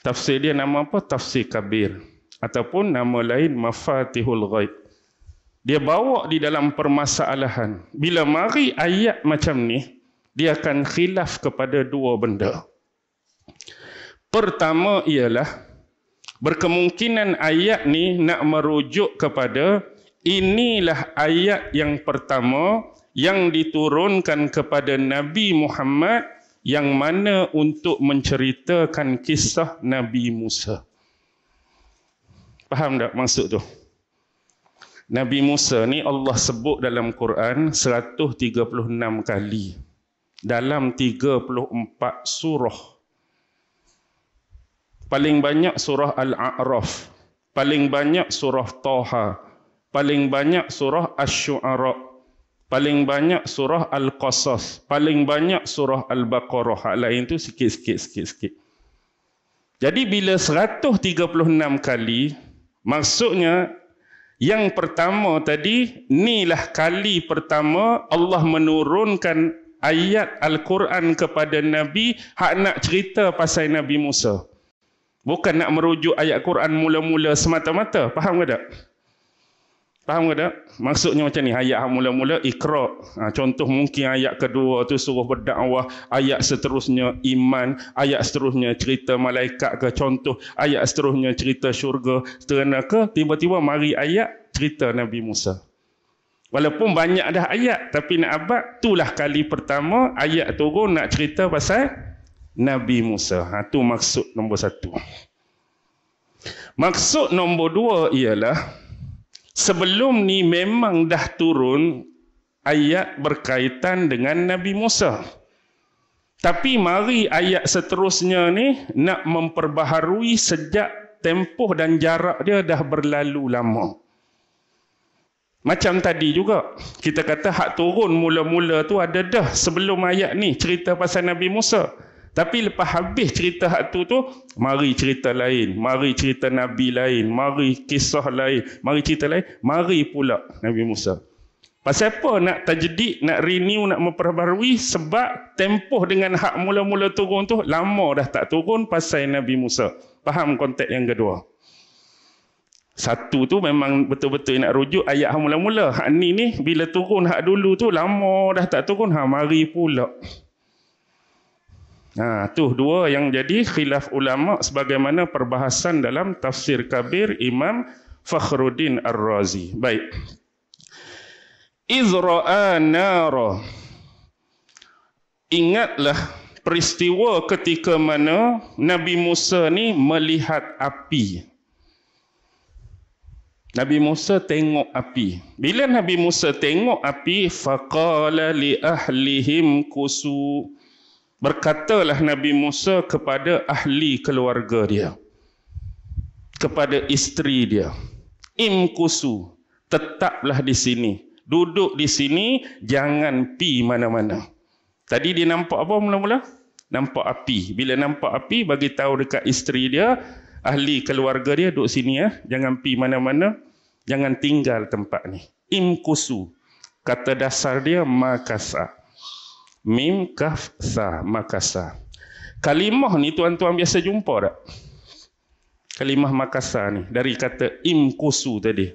Tafsir dia nama apa? Tafsir Kabir. Ataupun nama lain Mafatihul Ghaib. Dia bawa di dalam permasalahan. Bila mari ayat macam ni, dia akan khilaf kepada dua benda. Pertama ialah, berkemungkinan ayat ni nak merujuk kepada, inilah ayat yang pertama yang diturunkan kepada Nabi Muhammad yang mana untuk menceritakan kisah Nabi Musa. Faham tak maksud tu? Nabi Musa ni Allah sebut dalam Quran seratus tiga puluh enam kali dalam tiga puluh empat surah. Paling banyak surah Al-A'raf, paling banyak surah Taha, paling banyak surah Asy-Syu'ara, paling banyak surah Al-Qasas, paling banyak surah Al-Baqarah. Hak lain tu sikit-sikit, sikit-sikit. Jadi bila seratus tiga puluh enam kali, maksudnya yang pertama tadi, inilah kali pertama Allah menurunkan ayat Al-Quran kepada Nabi, hak nak cerita pasal Nabi Musa. Bukan nak merujuk ayat Quran mula-mula semata-mata. Faham ke tak? Faham ke tak? Maksudnya macam ni, ayat mula-mula ikra'. Ha, contoh mungkin ayat kedua tu suruh berdakwah, ayat seterusnya iman, ayat seterusnya cerita malaikat ke, contoh ayat seterusnya cerita syurga, seterusnya ke, tiba-tiba mari ayat cerita Nabi Musa. Walaupun banyak dah ayat, tapi nak abad, itulah kali pertama ayat turun nak cerita pasal Nabi Musa. Ha, tu maksud nombor satu. Maksud nombor dua ialah, sebelum ni memang dah turun ayat berkaitan dengan Nabi Musa. Tapi mari ayat seterusnya ni nak memperbaharui sejak tempoh dan jarak dia dah berlalu lama. Macam tadi juga, kita kata hak turun mula-mula tu ada dah sebelum ayat ni cerita pasal Nabi Musa. Tapi lepas habis cerita hak tu tu, mari cerita lain, mari cerita Nabi lain, mari kisah lain, mari cerita lain, mari pula Nabi Musa. Pasal apa nak tajdid, nak renew, nak memperbarui? Sebab tempoh dengan hak mula-mula turun tu, lama dah tak turun pasal Nabi Musa. Faham konteks yang kedua? Satu tu memang betul-betul nak rujuk ayat hak mula-mula. Hak ni ni bila turun hak dulu tu lama dah tak turun. Hak mari pula. Nah, tu dua yang jadi khilaf ulama sebagaimana perbahasan dalam tafsir kabir Imam Fakhruddin Ar-Razi. Baik. Izra'a nara. Ingatlah peristiwa ketika mana Nabi Musa ni melihat api. Nabi Musa tengok api. Bila Nabi Musa tengok api, faqala li ahlihim kusu. Berkatalah Nabi Musa kepada ahli keluarga dia. Kepada isteri dia. Im kusu. Tetaplah di sini. Duduk di sini, jangan pi mana-mana. Tadi dia nampak apa mula-mula? Nampak api. Bila nampak api, bagi tahu dekat isteri dia, ahli keluarga dia, duduk sini ya. Jangan pi mana-mana. Jangan tinggal tempat ni. Imkusu. Kata dasar dia makasa. Mim kaf sa makasa. Kalimah ni tuan-tuan biasa jumpa tak? Kalimah makasa ni dari kata imkusu tadi.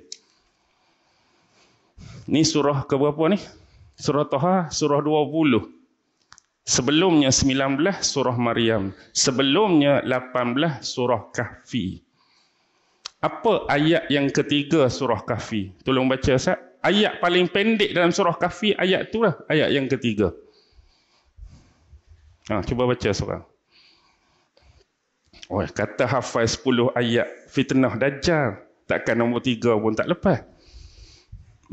Ni surah ke berapa ni? Surah Taha, surah dua puluh. Sebelumnya sembilan belas surah Maryam. Sebelumnya lapan belas surah Kahfi. Apa ayat yang ketiga surah Kahfi? Tolong baca Ustaz. Ayat paling pendek dalam surah Kahfi, ayat itulah ayat yang ketiga. Ha, cuba baca seorang. Oh, kata hafaz sepuluh ayat fitnah Dajjal. Takkan nombor tiga pun tak lepas.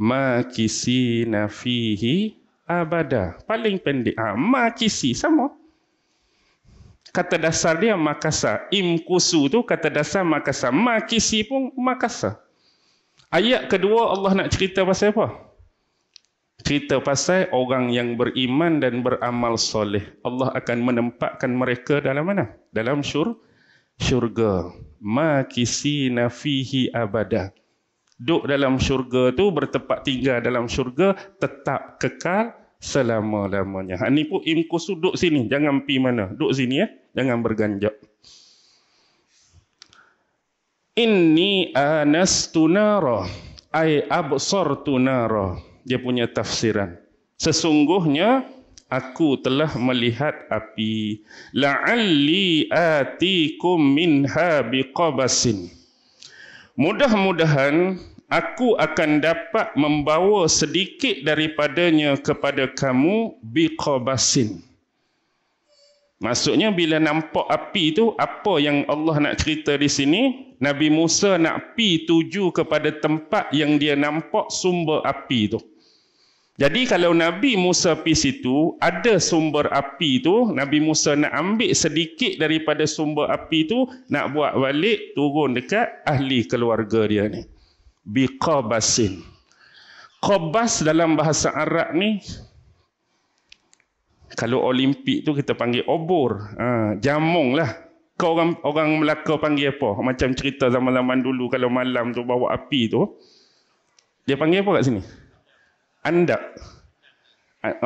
Makisina fihi abada. Paling pendek. Ha, makisi. Sama. Kata dasar dia makasa. Imkusu tu kata dasar makasa. Makisi pun makasa. Ayat kedua Allah nak cerita pasal apa? Cerita pasal orang yang beriman dan beramal soleh. Allah akan menempatkan mereka dalam mana? Dalam syur, syurga. Makisi nafihi abada. Duduk dalam syurga tu, bertempat tinggal dalam syurga, tetap kekal selama-lamanya. Ha, ni pun imkusu, duduk sini. Jangan pergi mana. Duduk sini ya. Jangan berganjak. Inni anastu nara. Ai absortu nara. Dia punya tafsiran. Sesungguhnya, aku telah melihat api. La'alli atikum minha biqabasin. Mudah-mudahan aku akan dapat membawa sedikit daripadanya kepada kamu biqabasin. Maksudnya bila nampak api tu, apa yang Allah nak cerita di sini? Nabi Musa nak pi tuju kepada tempat yang dia nampak sumber api tu. Jadi kalau Nabi Musa pi situ, ada sumber api tu, Nabi Musa nak ambil sedikit daripada sumber api tu, nak buat balik turun dekat ahli keluarga dia ni. Biqabasin. Qabas dalam bahasa Arab ni, kalau Olimpik tu kita panggil obor. Ha, jamung lah. Kau orang, orang Melaka panggil apa? Macam cerita zaman-zaman dulu kalau malam tu bawa api tu. Dia panggil apa kat sini? Andak.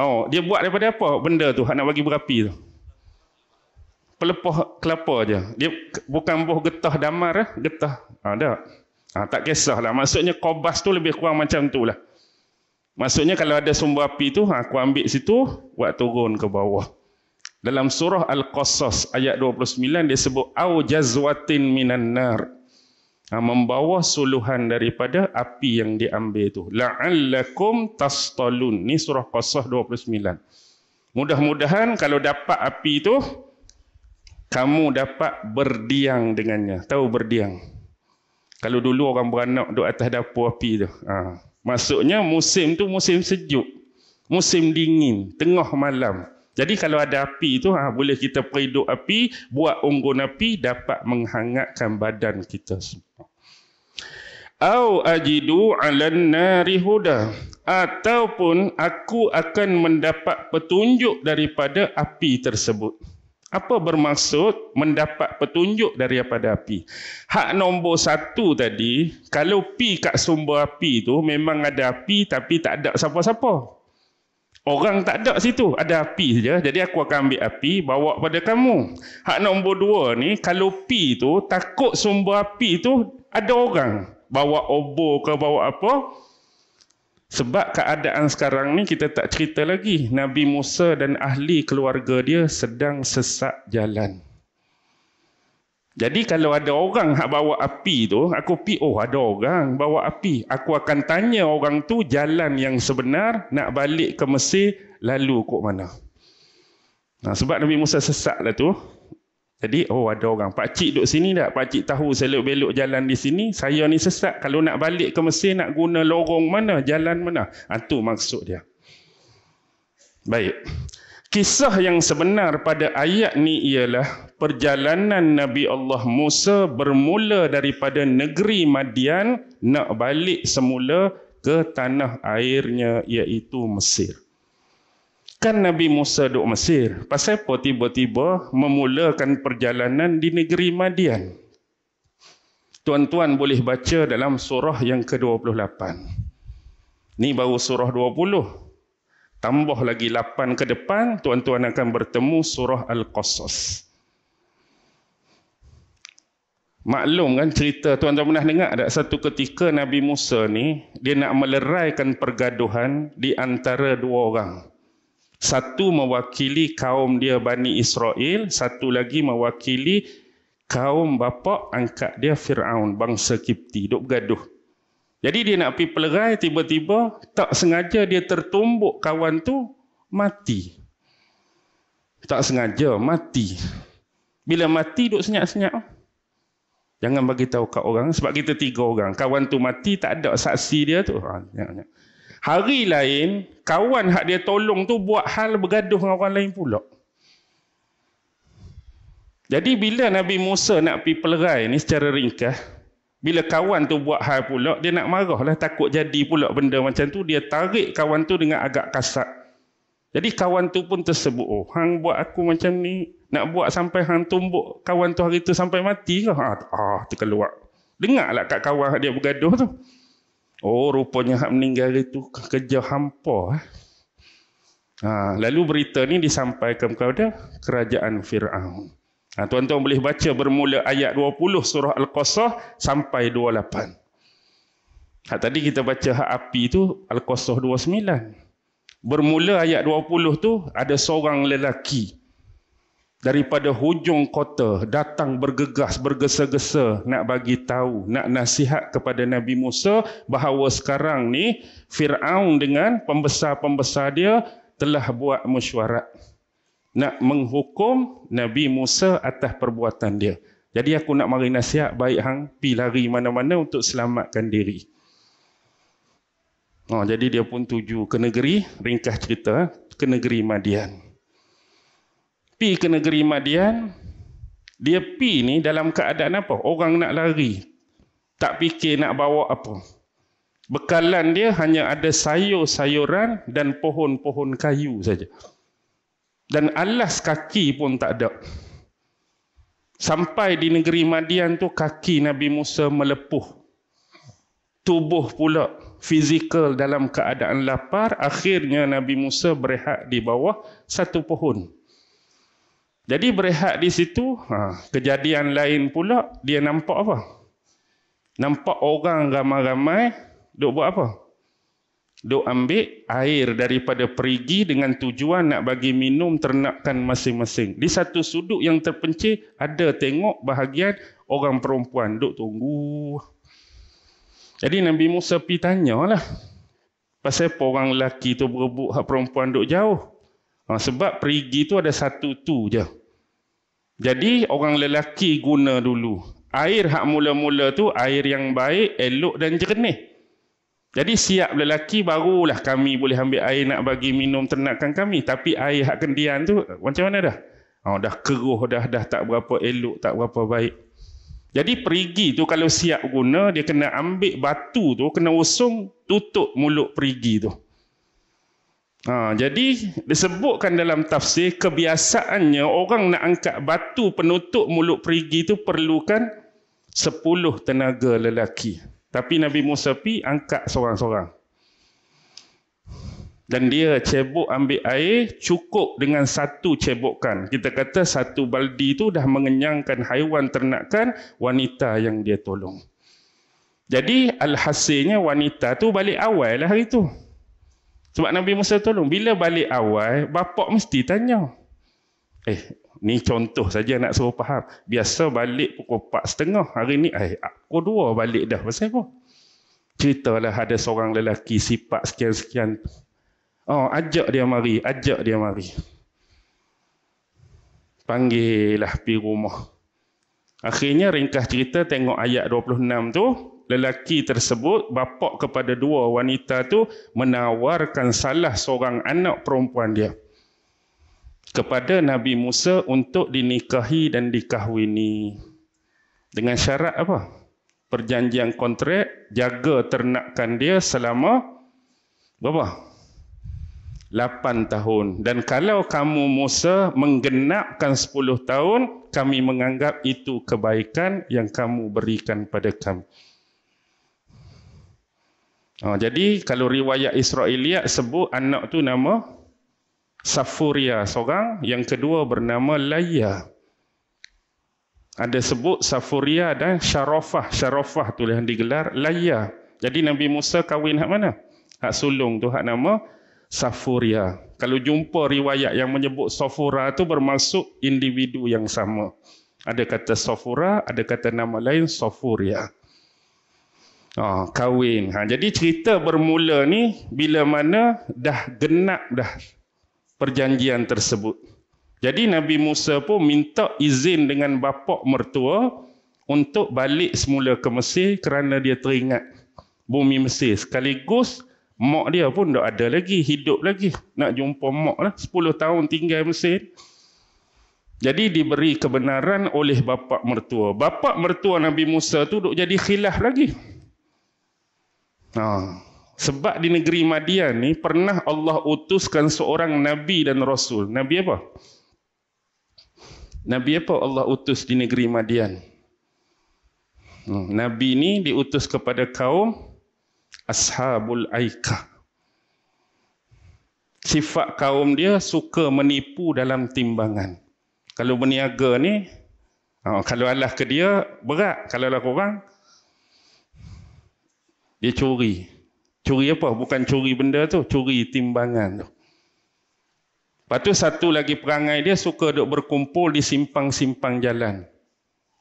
Oh, dia buat daripada apa benda tu nak bagi berapi tu? Pelepoh kelapa je. Dia bukan buah getah damar eh? Getah. Ha, dah. Ha, tak kisahlah. Maksudnya qabas tu lebih kurang macam tu lah. Maksudnya kalau ada sumber api tu, ha, aku ambil situ, buat turun ke bawah. Dalam surah Al-Qasas ayat dua puluh sembilan dia sebut au jazwatin minan nar. Ha, membawa suluhan daripada api yang diambil itu. La'allakum tastalun. Ni surah Qasas dua puluh sembilan. Mudah-mudahan kalau dapat api itu, kamu dapat berdiam dengannya. Tahu berdiam? Kalau dulu orang beranak duduk atas dapur api itu. Ha. Maksudnya musim tu musim sejuk. Musim dingin. Tengah malam. Jadi kalau ada api itu, ha, boleh kita periduk api, buat unggun api, dapat menghangatkan badan kita semua. Au ajidu 'alan nari huda. Ataupun aku akan mendapat petunjuk daripada api tersebut. Apa bermaksud mendapat petunjuk daripada api? Hak nombor satu tadi, kalau pi kat sumber api tu memang ada api tapi tak ada siapa-siapa. Orang tak ada situ. Ada api saja. Jadi aku akan ambil api, bawa pada kamu. Hak nombor dua ni, kalau pi tu, takut sumber api tu ada orang. bawa obor ke bawa apa. Sebab keadaan sekarang ni kita tak cerita lagi. Nabi Musa dan ahli keluarga dia sedang sesat jalan. Jadi kalau ada orang hak bawa api tu, aku pi, oh ada orang bawa api. Aku akan tanya orang tu jalan yang sebenar nak balik ke Mesir lalu kok mana. Nah, sebab Nabi Musa sesat lah tu. Jadi, oh ada orang. Pakcik duduk sini tak? Pakcik tahu selok-belok jalan di sini. Saya ni sesat. Kalau nak balik ke Mesir, nak guna lorong mana? Jalan mana? Ha, tu maksud dia. Baik. Kisah yang sebenar pada ayat ni ialah perjalanan Nabi Allah Musa bermula daripada negeri Madian nak balik semula ke tanah airnya iaitu Mesir. Kan Nabi Musa duduk Mesir. Pasal apa tiba-tiba memulakan perjalanan di negeri Madian? Tuan-tuan boleh baca dalam surah yang ke dua puluh lapan. Ni baru surah dua puluh. Tambah lagi lapan ke depan, tuan-tuan akan bertemu surah Al-Qasas. Maklum kan cerita, tuan-tuan pernah dengar tak? Satu ketika Nabi Musa ni, dia nak meleraikan pergaduhan di antara dua orang. Satu mewakili kaum dia Bani Israel, satu lagi mewakili kaum bapa angkat dia Fir'aun, bangsa Kipti, duk bergaduh. Jadi dia nak pergi pelerai, tiba-tiba tak sengaja dia tertumbuk kawan tu, mati. Tak sengaja, mati. Bila mati, duk senyap-senyap. Jangan bagi tahu kat orang, sebab kita tiga orang. Kawan tu mati, tak ada saksi dia tu. Ha, senyap-senyap. Hari lain, kawan hak dia tolong tu buat hal bergaduh dengan orang lain pula. Jadi bila Nabi Musa nak pergi pelerai ni secara ringkas, bila kawan tu buat hal pula, dia nak marah lah. Takut jadi pula benda macam tu, dia tarik kawan tu dengan agak kasar. Jadi kawan tu pun tersebut, oh, hang buat aku macam ni, nak buat sampai hang tumbuk kawan tu hari tu sampai mati ke? Ha, ah, terkeluar. Dengarlah kat kawan hak dia bergaduh tu. Oh, rupanya hak meninggal itu kerja hampa. Ha, lalu berita ni disampaikan kepada kerajaan Fir'aun. Ha, tuan-tuan boleh baca bermula ayat dua puluh surah Al-Qasas sampai dua puluh lapan. Hak tadi kita baca hak api tu Al-Qasas dua puluh sembilan. Bermula ayat dua puluh tu ada seorang lelaki daripada hujung kota datang bergegas, bergesa-gesa nak bagi tahu, nak nasihat kepada Nabi Musa bahawa sekarang ni Fir'aun dengan pembesar-pembesar dia telah buat mesyuarat nak menghukum Nabi Musa atas perbuatan dia. Jadi aku nak mari nasihat, baik hang pi lari mana-mana untuk selamatkan diri. Oh, jadi dia pun tuju ke negeri, ringkas cerita, ke negeri Madian. Pi ke negeri Madian, dia pi ni dalam keadaan apa? Orang nak lari. Tak fikir nak bawa apa. Bekalan dia hanya ada sayur-sayuran dan pohon-pohon kayu saja. Dan alas kaki pun tak ada. Sampai di negeri Madian tu kaki Nabi Musa melepuh. Tubuh pula fizikal dalam keadaan lapar. Akhirnya Nabi Musa berehat di bawah satu pohon. Jadi berehat di situ, ha, kejadian lain pula, dia nampak apa? Nampak orang ramai-ramai, duk buat apa? Duk ambil air daripada perigi dengan tujuan nak bagi minum ternakan masing-masing. Di satu sudut yang terpencil, ada tengok bahagian orang perempuan, duk tunggu. Jadi Nabi Musa pergi tanyalah, pasal apa orang lelaki tu berebut hak perempuan duk jauh? Ha, sebab perigi tu ada satu tu je. Jadi orang lelaki guna dulu. Air hak mula-mula tu air yang baik, elok dan jernih. Jadi siap lelaki barulah kami boleh ambil air nak bagi minum ternakan kami. Tapi air hak kendian tu macam mana dah? Ha, dah keruh dah, dah tak berapa elok, tak berapa baik. Jadi perigi tu kalau siap guna, dia kena ambil batu tu, kena usung, tutup mulut perigi tu. Ha, jadi disebutkan dalam tafsir kebiasaannya orang nak angkat batu penutup mulut perigi itu perlukan sepuluh tenaga lelaki. Tapi Nabi Musa pi angkat seorang-seorang. Dan dia cebok ambil air cukup dengan satu cebokan. Kita kata satu baldi itu dah mengenyangkan haiwan ternakan wanita yang dia tolong. Jadi alhasilnya wanita tu balik awal lah hari tu. Sebab Nabi Musa tolong. Bila balik awal, bapak mesti tanya. Eh, ni contoh saja nak suruh faham. Biasa balik pukul empat setengah. Hari ni, eh, pukul dua balik dah. Pasal apa? Ceritalah ada seorang lelaki sifat sekian-sekian. Oh, ajak dia mari. Ajak dia mari. Panggil lah pergi rumah. Akhirnya ringkas cerita tengok ayat dua puluh enam tu, lelaki tersebut, bapak kepada dua wanita tu, menawarkan salah seorang anak perempuan dia kepada Nabi Musa untuk dinikahi dan dikahwini. Dengan syarat apa? Perjanjian kontrak, jaga ternakan dia selama berapa? lapan tahun. Dan kalau kamu Musa menggenapkan sepuluh tahun, kami menganggap itu kebaikan yang kamu berikan pada kami. Oh, jadi kalau riwayat Israiliyat sebut anak tu nama Safuria seorang, yang kedua bernama Laya. Ada sebut Safuria dan Syarafah. Syarafah tu yang digelar Laya. Jadi Nabi Musa kahwin hak mana? Hak sulung tu hak nama Safuria. Kalau jumpa riwayat yang menyebut Safura tu bermaksud individu yang sama. Ada kata Safura, ada kata nama lain Safuria. Oh, kahwin. Ha, jadi cerita bermula ni bila mana dah genap dah perjanjian tersebut. Jadi Nabi Musa pun minta izin dengan bapak mertua untuk balik semula ke Mesir kerana dia teringat bumi Mesir. Sekaligus mak dia pun tak ada lagi, hidup lagi. Nak jumpa mak lah. sepuluh tahun tinggal Mesir. Jadi diberi kebenaran oleh bapa mertua. Bapa mertua Nabi Musa tu duk jadi khilaf lagi. Ha. Sebab di negeri Madian ni pernah Allah utuskan seorang Nabi dan Rasul. Nabi apa? Nabi apa Allah utus di negeri Madian? Hmm. Nabi ni diutus kepada kaum Ashabul Aikah. Sifat kaum dia suka menipu dalam timbangan. Kalau berniaga ni, kalau alah ke dia, berat. Kalau lah korang, dia curi. Curi apa? Bukan curi benda tu, curi timbangan tu. Lepas tu satu lagi perangai dia suka duk berkumpul di simpang-simpang jalan.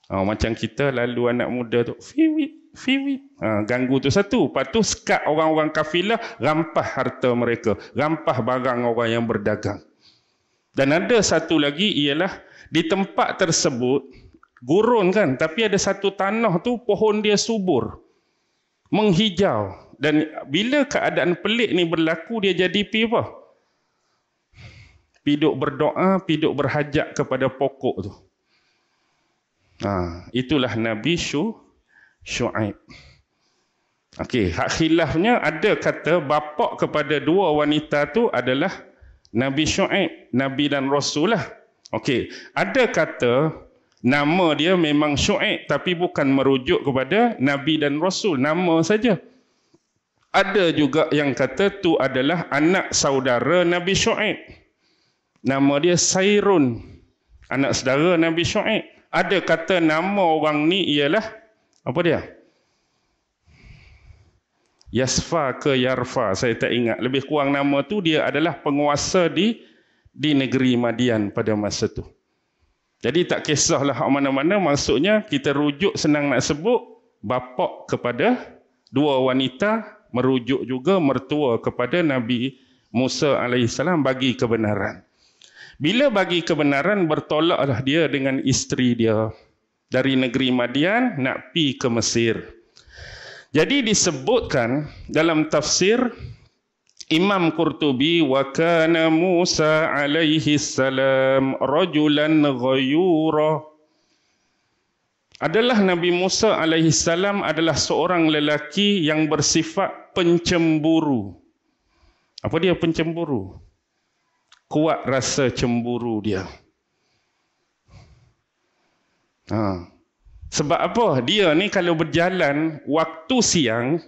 Oh, macam kita lalu anak muda tu, fiwit. Fiwi. Ha, ganggu tu satu. Lepas tu sekat orang-orang kafilah, rampah harta mereka. Rampah barang orang yang berdagang. Dan ada satu lagi ialah di tempat tersebut, gurun kan, tapi ada satu tanah tu pohon dia subur. Menghijau. Dan bila keadaan pelik ni berlaku, dia jadi pi apa? Piduk berdoa, piduk berhajat kepada pokok tu. Ha, itulah Nabi Syuh. Syuaib. Okey, hak khilafnya ada kata bapak kepada dua wanita tu adalah Nabi Syuaib, Nabi dan Rasul lah. Okey, ada kata nama dia memang Syuaib tapi bukan merujuk kepada Nabi dan Rasul, nama saja. Ada juga yang kata tu adalah anak saudara Nabi Syuaib. Nama dia Sairun, anak saudara Nabi Syuaib. Ada kata nama orang ni ialah apa dia? Yasfa ke Yarfa, saya tak ingat. Lebih kurang nama tu dia adalah penguasa di di negeri Madian pada masa tu. Jadi tak kisahlah hak mana-mana, maksudnya kita rujuk senang nak sebut bapak kepada dua wanita, merujuk juga mertua kepada Nabi Musa alaihissalam bagi kebenaran. Bila bagi kebenaran, bertolaklah dia dengan isteri dia dari negeri Madian nak pi ke Mesir. Jadi disebutkan dalam tafsir Imam Qurtubi, wa kana Musa alaihi salam rajulan ghayura. Adalah Nabi Musa alaihi salam adalah seorang lelaki yang bersifat pencemburu. Apa dia pencemburu? Kuat rasa cemburu dia. Ha. Sebab apa? Dia ni kalau berjalan waktu siang,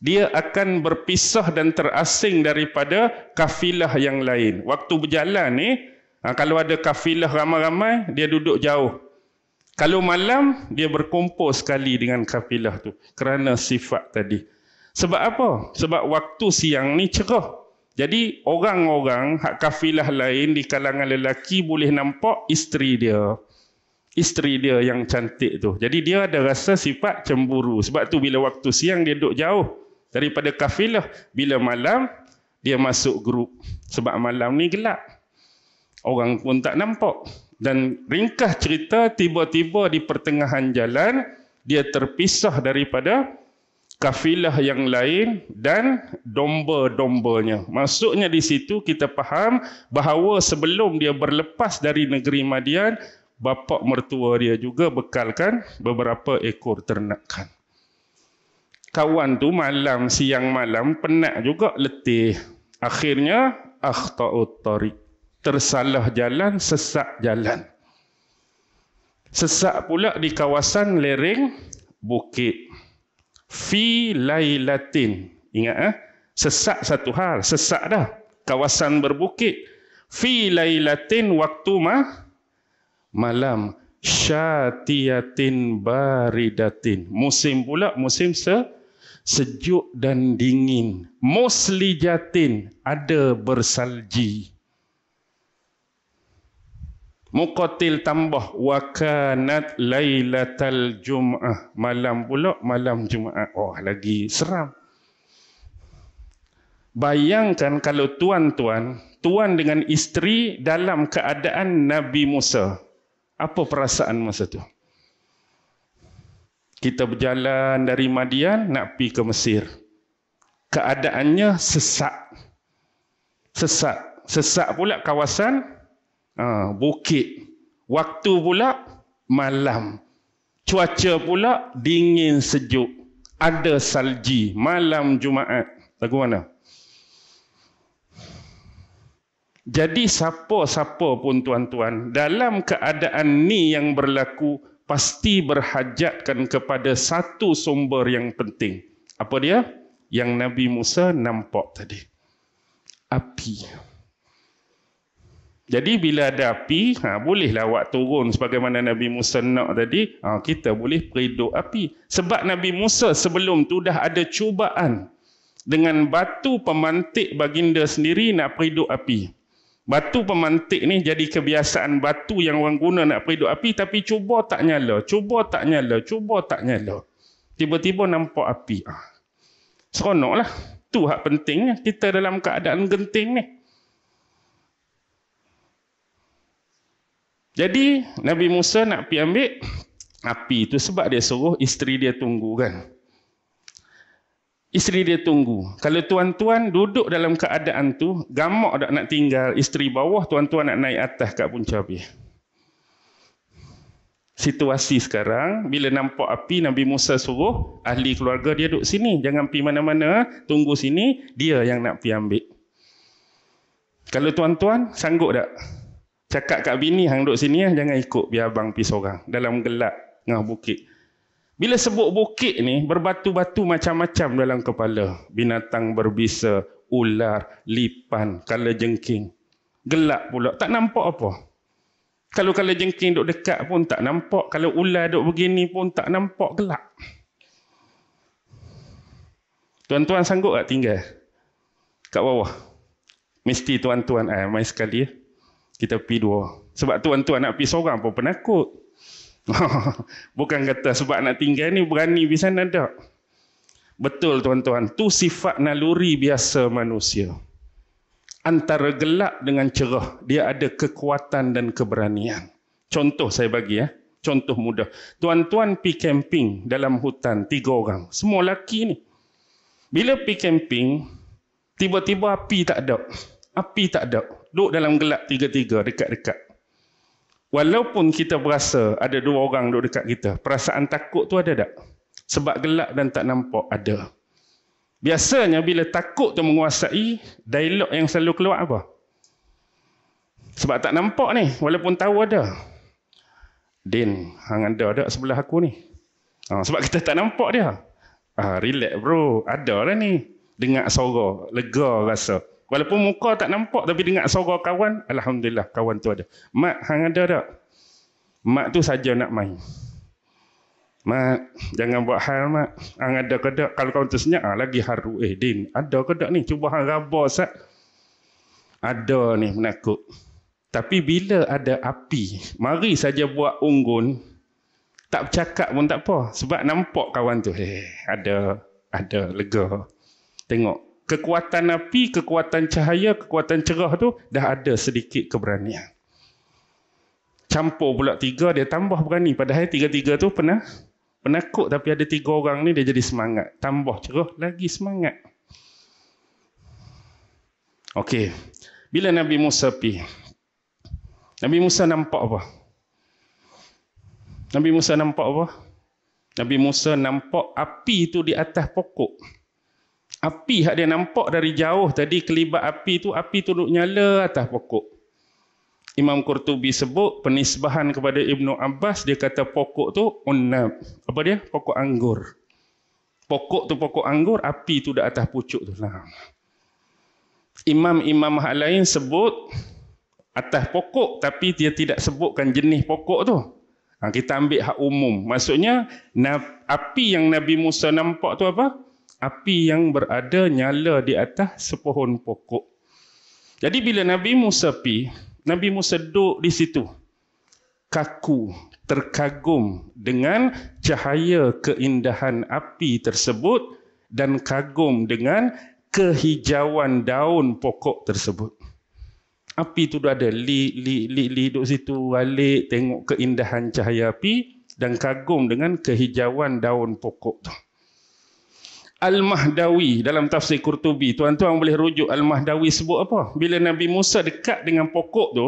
dia akan berpisah dan terasing daripada kafilah yang lain. Waktu berjalan ni, ha, kalau ada kafilah ramai-ramai, dia duduk jauh. Kalau malam, dia berkumpul sekali dengan kafilah tu kerana sifat tadi. Sebab apa? Sebab waktu siang ni cerah. Jadi orang-orang hak kafilah lain di kalangan lelaki boleh nampak isteri dia. Isteri dia yang cantik tu. Jadi dia ada rasa sifat cemburu. Sebab tu bila waktu siang dia duduk jauh daripada kafilah. Bila malam, dia masuk grup. Sebab malam ni gelap. Orang pun tak nampak. Dan ringkas cerita, tiba-tiba di pertengahan jalan, dia terpisah daripada kafilah yang lain dan domba-dombanya. Maksudnya di situ kita faham bahawa sebelum dia berlepas dari negeri Madian, bapa mertua dia juga bekalkan beberapa ekor ternakan. Kawan tu malam, siang malam, penat juga, letih. Akhirnya, akhta'ut tariq. Tersalah jalan, sesak jalan. Sesak pula di kawasan lereng bukit. Fi lailatin. Ingat eh? Sesak satu hal. Sesak dah. Kawasan berbukit. Fi lailatin waktu mah. Malam. Syatiatin baridatin. Musim pula musim se sejuk dan dingin. Muslijatin. Ada bersalji. Muqatil tambah wakanat lailatal jum'ah. Malam pula malam Jumaat. Oh, lagi seram. Bayangkan kalau tuan-tuan, tuan dengan isteri dalam keadaan Nabi Musa. Apa perasaan masa tu? Kita berjalan dari Madian nak pergi ke Mesir. Keadaannya sesak. Sesak. Sesak pula kawasan Ha, bukit. Waktu pula malam. Cuaca pula dingin sejuk. Ada salji. Malam Jumaat. Lagu mana? Jadi siapa-siapa pun tuan-tuan, dalam keadaan ni yang berlaku, pasti berhajatkan kepada satu sumber yang penting. Apa dia? Yang Nabi Musa nampak tadi. Api. Jadi bila ada api, ha, bolehlah awak turun sebagaimana Nabi Musa nak tadi, ha, kita boleh periduk api. Sebab Nabi Musa sebelum tu dah ada cubaan dengan batu pemantik baginda sendiri nak periduk api. Batu pemantik ni jadi kebiasaan batu yang orang guna nak periduk api, tapi cuba tak nyala, cuba tak nyala, cuba tak nyala. Tiba-tiba nampak api. Ha. Seronoklah. Tu hak pentingnya. Kita dalam keadaan genting ni. Jadi Nabi Musa nak pergi ambil api itu sebab dia suruh isteri dia tunggu kan. Isteri dia tunggu. Kalau tuan-tuan duduk dalam keadaan tu, gamak tak nak tinggal isteri bawah, tuan-tuan nak naik atas kat punca api. Situasi sekarang, bila nampak api, Nabi Musa suruh ahli keluarga dia duduk sini. Jangan pergi mana-mana, tunggu sini, dia yang nak pergi ambil. Kalau tuan-tuan, sanggup tak? Cakap kat bini, hang duduk sini, jangan ikut, biar abang pergi seorang. Dalam gelap, tengah bukit. Bila sebut bukit ni, berbatu-batu macam-macam dalam kepala. Binatang berbisa, ular, lipan, kala jengking. Gelap pula, tak nampak apa. Kalau kala jengking duduk dekat pun tak nampak. Kalau ular duduk begini pun tak nampak, gelap. Tuan-tuan sanggup tak tinggal kat bawah? Mesti tuan-tuan, eh, main sekali ya. Kita pergi dua. Sebab tuan-tuan nak pergi seorang pun penakut. Bukan kata sebab nak tinggal ni berani pergi sana, tak. Betul tuan-tuan. Tu sifat naluri biasa manusia. Antara gelap dengan cerah, dia ada kekuatan dan keberanian. Contoh saya bagi. Eh. Contoh mudah. Tuan-tuan pergi camping dalam hutan, tiga orang. Semua lelaki ni. Bila pergi camping, tiba-tiba api tak ada. Api tak ada. Duduk dalam gelap tiga-tiga, dekat-dekat. Walaupun kita berasa ada dua orang duduk dekat kita, perasaan takut tu ada tak? Sebab gelap dan tak nampak, ada. Biasanya bila takut tu menguasai, dialog yang selalu keluar apa? Sebab tak nampak ni, walaupun tahu ada. Din, hang ada tak sebelah aku ni? Ha, sebab kita tak nampak dia. Ha, relax bro, ada lah ni. Dengar suara, lega rasa. Walaupun muka tak nampak, tapi dengar suara kawan, Alhamdulillah kawan tu ada. Mak, hang ada tak? Mak tu saja nak main. Mak, jangan buat hal, Mak. Ang ada kedak. Kalau kau tersenyap, ah, lagi haru. Eh, Din, ada kedak ni. Cuba hang rabah, Ustaz. Ada ni menakut. Tapi bila ada api, mari saja buat unggun. Tak bercakap pun tak apa. Sebab nampak kawan tu. Eh, ada. Ada. Lega. Tengok. Kekuatan api, kekuatan cahaya, kekuatan cerah tu dah ada sedikit keberanian. Campur pula tiga, dia tambah berani. Padahal tiga-tiga tu pernah penakut. Tapi ada tiga orang ni, dia jadi semangat. Tambah cerah, lagi semangat. Okey. Bila Nabi Musa pergi, Nabi Musa nampak apa? Nabi Musa nampak apa? Nabi Musa nampak api tu di atas pokok. Api hak dia nampak dari jauh tadi, kelibat api tu, api tu duk nyala atas pokok. Imam Qurtubi sebut penisbahan kepada Ibnu Abbas, dia kata pokok tu unnab. Apa dia? Pokok anggur. Pokok tu pokok anggur, api tu di atas pucuk tu. Nah. Imam-imam hak lain sebut atas pokok tapi dia tidak sebutkan jenis pokok tu. Ha, kita ambil hak umum. Maksudnya, api yang Nabi Musa nampak tu apa? Api yang berada nyala di atas sepohon pokok. Jadi bila Nabi Musa pi, Nabi Musa duduk di situ. Kaku, terkagum dengan cahaya keindahan api tersebut dan kagum dengan kehijauan daun pokok tersebut. Api tu dah ada, li, li, li, li, duduk situ, balik, tengok keindahan cahaya api dan kagum dengan kehijauan daun pokok tu. Al-Mahdawi, dalam tafsir Qurtubi, tuan-tuan boleh rujuk Al-Mahdawi sebut apa? Bila Nabi Musa dekat dengan pokok tu,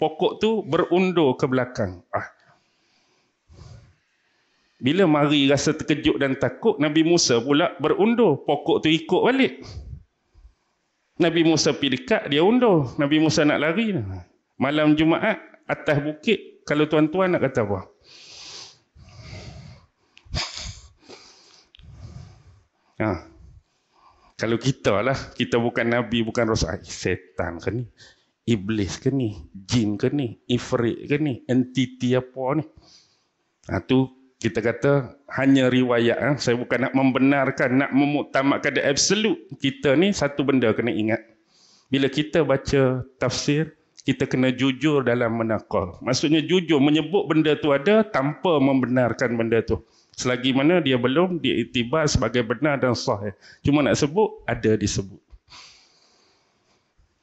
pokok tu berundur ke belakang. Ah. Bila mari rasa terkejut dan takut, Nabi Musa pula berundur, pokok tu ikut balik. Nabi Musa pergi dekat, dia undur. Nabi Musa nak lari. Malam Jumaat, atas bukit. Kalau tuan-tuan nak kata apa? Ha. Kalau kita lah, kita bukan Nabi, bukan Rasul. Setan ke ni? Iblis ke ni? Jin ke ni? Ifrit ke ni? Entiti apa ni? Ha, tu kita kata hanya riwayat. Ha? Saya bukan nak membenarkan, nak memuktamadkan the absolute. Kita ni satu benda kena ingat. Bila kita baca tafsir, kita kena jujur dalam menakal. Maksudnya jujur, menyebut benda tu ada tanpa membenarkan benda tu. Selagi mana dia belum diiktibar sebagai benar dan sahih. Cuma nak sebut, ada disebut.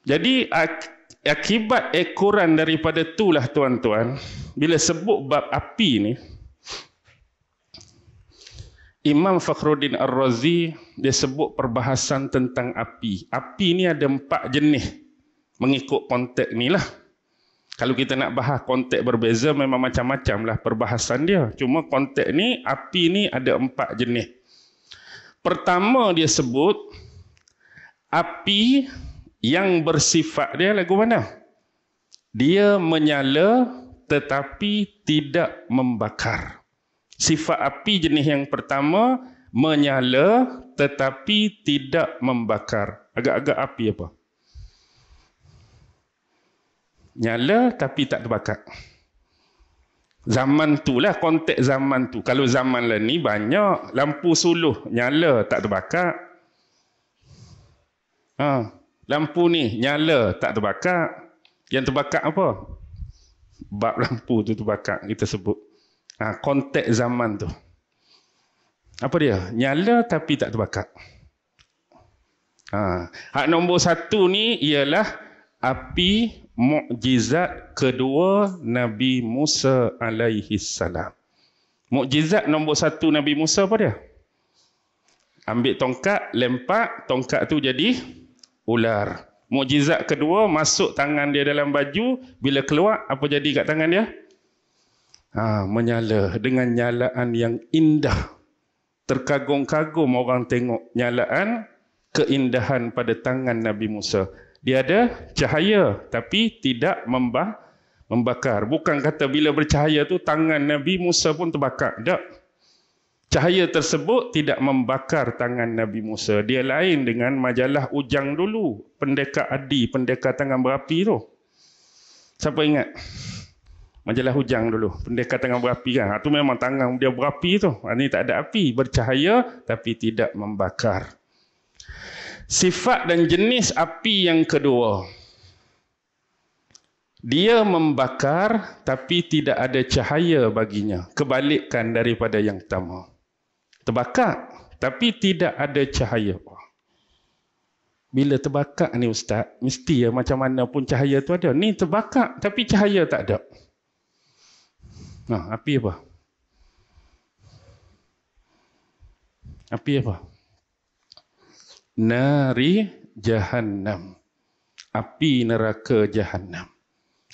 Jadi ak- akibat ekoran daripada itulah tuan-tuan. Bila sebut bab api ni, Imam Fakhruddin Ar-Razi, dia sebut perbahasan tentang api. Api ni ada empat jenis mengikut konteks ni lah. Kalau kita nak bahas konteks berbeza, memang macam-macam lah perbahasan dia. Cuma konteks ni, api ni ada empat jenis. Pertama dia sebut, api yang bersifat dia lagu mana? Dia menyala tetapi tidak membakar. Sifat api jenis yang pertama, menyala tetapi tidak membakar. Agak-agak api apa? Nyala tapi tak terbakar. Zaman tu lah, konteks zaman tu. Kalau zaman lah ni banyak. Lampu suluh, nyala tak terbakar. Ha. Lampu ni, nyala tak terbakar. Yang terbakar apa? Bab lampu tu terbakar, kita sebut. Ha, konteks zaman tu. Apa dia? Nyala tapi tak terbakar. Ha. Hak nombor satu ni ialah api mukjizat kedua Nabi Musa alaihi salam. Mukjizat nombor satu Nabi Musa apa dia? Ambil tongkat, lempak, tongkat tu jadi ular. Mukjizat kedua, masuk tangan dia dalam baju, bila keluar apa jadi kat tangan dia? Ha, menyala dengan nyalaan yang indah. Terkagum-kagum orang tengok nyalaan keindahan pada tangan Nabi Musa. Dia ada cahaya tapi tidak membah, membakar. Bukan kata bila bercahaya tu tangan Nabi Musa pun terbakar. Tak. Cahaya tersebut tidak membakar tangan Nabi Musa. Dia lain dengan majalah Ujang dulu. Pendekar Adi, pendekar tangan berapi tu. Siapa ingat? Majalah Hujang dulu, pendekar tengah berapi kan. Itu memang tangan dia berapi tu. Ini tak ada api, bercahaya tapi tidak membakar. Sifat dan jenis api yang kedua. Dia membakar tapi tidak ada cahaya baginya. Kebalikan daripada yang pertama. Terbakar tapi tidak ada cahaya. Bila terbakar ni ustaz, mesti ya macam mana pun cahaya tu ada. Ni terbakar tapi cahaya tak ada. Nah, api apa? Api apa? Nari Jahannam. Api neraka Jahannam.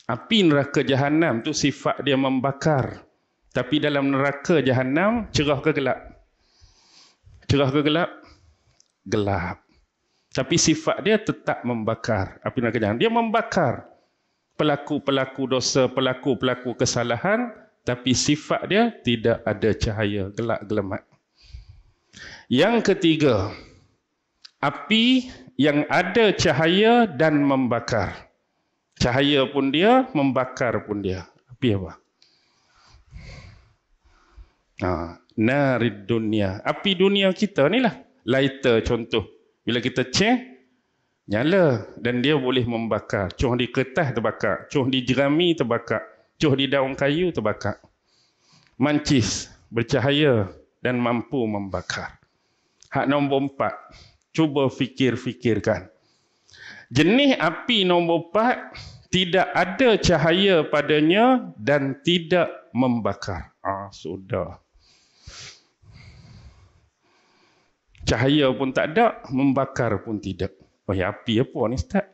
Api neraka Jahannam tu sifat dia membakar. Tapi dalam neraka Jahannam, cerah ke gelap? Cerah ke gelap? Gelap. Tapi sifat dia tetap membakar. Api neraka Jahannam. Dia membakar pelaku-pelaku dosa, pelaku-pelaku kesalahan. Tapi sifat dia tidak ada cahaya. Gelap gelamat. Yang ketiga, api yang ada cahaya dan membakar. Cahaya pun dia, membakar pun dia. Api apa? Ha, narid dunia. Api dunia kita ni lah. Lighter contoh. Bila kita cek, nyala. Dan dia boleh membakar. Cuh di kertas terbakar. Cuh di jerami terbakar. Cuh di daun kayu terbakar. Mancis, bercahaya dan mampu membakar. Hak nombor empat. Cuba fikir-fikirkan. Jenis api nombor empat. Tidak ada cahaya padanya dan tidak membakar. Ah, sudah. Cahaya pun tak ada, membakar pun tidak. Oh ya, api apa ni ustaz?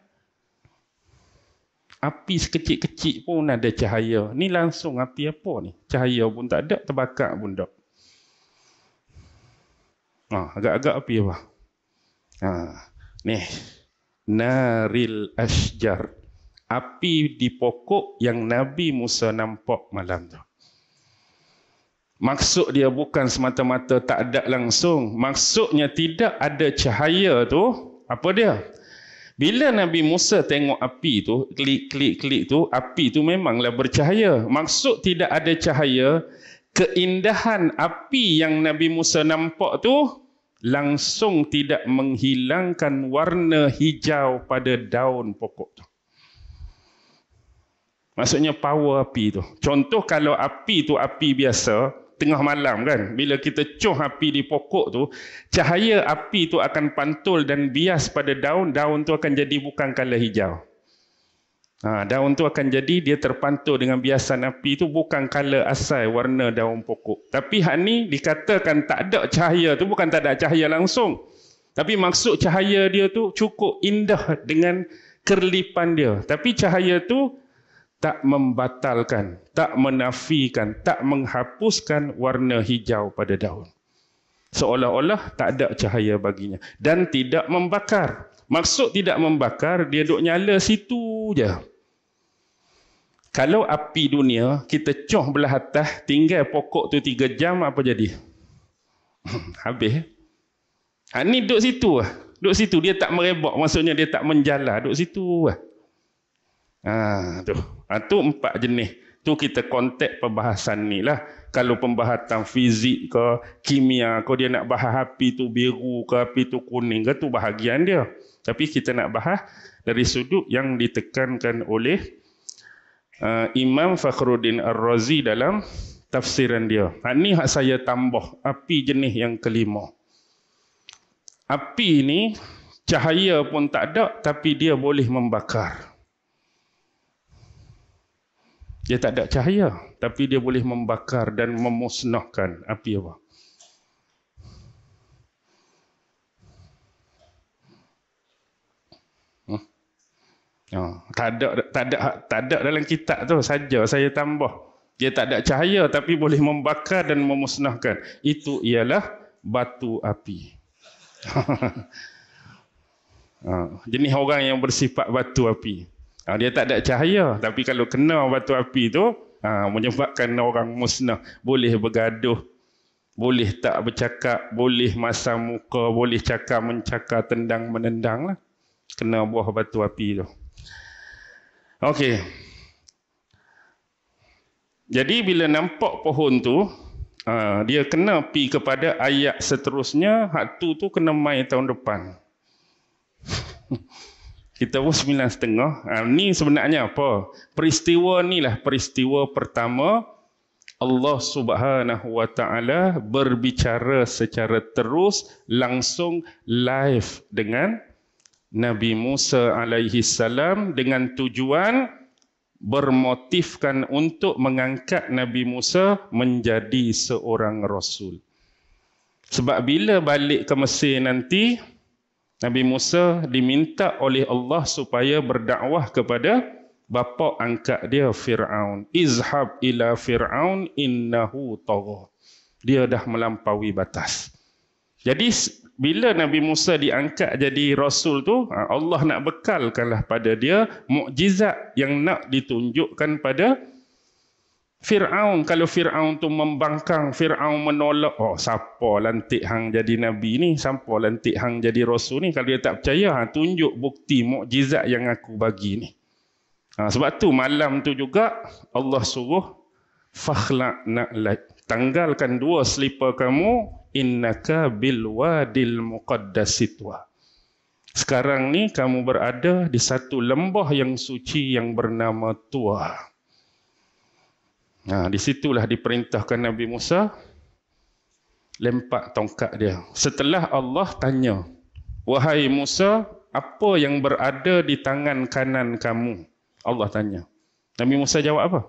Api sekecil-kecil pun ada cahaya. Ni langsung api apa ni? Cahaya pun tak ada, terbakar pun tak. Ah, agak-agak api apa? Ah, ni. Naril Ashjar. Api di pokok yang Nabi Musa nampak malam tu. Maksud dia bukan semata-mata tak ada langsung. Maksudnya tidak ada cahaya tu. Apa dia? Bila Nabi Musa tengok api tu, klik-klik-klik tu, api tu memanglah bercahaya. Maksud tidak ada cahaya, keindahan api yang Nabi Musa nampak tu langsung tidak menghilangkan warna hijau pada daun pokok tu. Maksudnya power api tu. Contoh kalau api tu api biasa, tengah malam kan. Bila kita cuh api di pokok tu, cahaya api tu akan pantul dan bias pada daun. Daun tu akan jadi bukan color hijau. Ha, daun tu akan jadi dia terpantul dengan biasan api tu bukan color asal warna daun pokok. Tapi hak ni dikatakan tak ada cahaya tu bukan tak ada cahaya langsung. Tapi maksud cahaya dia tu cukup indah dengan kerlipan dia. Tapi cahaya tu tak membatalkan, tak menafikan, tak menghapuskan warna hijau pada daun. Seolah-olah tak ada cahaya baginya. Dan tidak membakar. Maksud tidak membakar, dia duk nyala situ je. Kalau api dunia, kita coh belah atas, tinggal pokok tu tiga jam, apa jadi? Habis. Ha, ni duk situ lah. Duk situ, dia tak merebak. Maksudnya dia tak menjala. Duk situ lah. Ha, tu. Ha, tu empat jenis. Tu kita kontak perbahasan ni lah. Kalau pembahasan fizik ke, kimia ke, dia nak bahas api tu biru ke, api tu kuning ke, tu bahagian dia. Tapi kita nak bahas dari sudut yang ditekankan oleh uh, Imam Fakhruddin Ar-Razi dalam tafsiran dia. Ha, ni hak saya tambah. Api jenis yang kelima. Api ni cahaya pun tak ada tapi dia boleh membakar. Dia tak ada cahaya, tapi dia boleh membakar dan memusnahkan. Api apa? Hmm? Oh, tak ada, tak ada, tak ada dalam kitab tu saja. Saya tambah. Dia tak ada cahaya, tapi boleh membakar dan memusnahkan. Itu ialah batu api. Jenis orang yang bersifat batu api. Ha, dia tak ada cahaya. Tapi kalau kena batu api tu, ha, menyebabkan orang musnah. Boleh bergaduh. Boleh tak bercakap. Boleh masam muka. Boleh cakar-mencakar. Tendang-menendang lah. Kena buah batu api tu. Okey. Jadi bila nampak pohon tu, uh, dia kena pi kepada ayat seterusnya, hak tu tu kena mai tahun depan. Kita pun sembilan setengah. Uh, ni sebenarnya apa? Peristiwa ni lah peristiwa pertama Allah Subhanahu Wa Ta'ala berbicara secara terus langsung live dengan Nabi Musa alaihi salam dengan tujuan bermotifkan untuk mengangkat Nabi Musa menjadi seorang rasul. Sebab bila balik ke Mesir nanti, Nabi Musa diminta oleh Allah supaya berdakwah kepada bapa angkat dia, Fir'aun. Izhab ila Fir'aun innahu tagha. Dia dah melampaui batas. Jadi bila Nabi Musa diangkat jadi Rasul tu, Allah nak bekalkanlah pada dia mukjizat yang nak ditunjukkan pada Fir'aun. Kalau Fir'aun tu membangkang, Fir'aun menolak, oh siapa lantik hang jadi Nabi ni, siapa lantik hang jadi Rasul ni, kalau dia tak percaya, ha, tunjuk bukti mukjizat yang aku bagi ni. Ha, sebab tu malam tu juga Allah suruh fakhla' na'lak, tanggalkan dua selipar kamu, innaka bil wadil muqaddasi tuwa. Sekarang ni kamu berada di satu lembah yang suci yang bernama Tuwa. Nah, di situlah diperintahkan Nabi Musa lempak tongkat dia. Setelah Allah tanya, "Wahai Musa, apa yang berada di tangan kanan kamu?" Allah tanya. Nabi Musa jawab apa?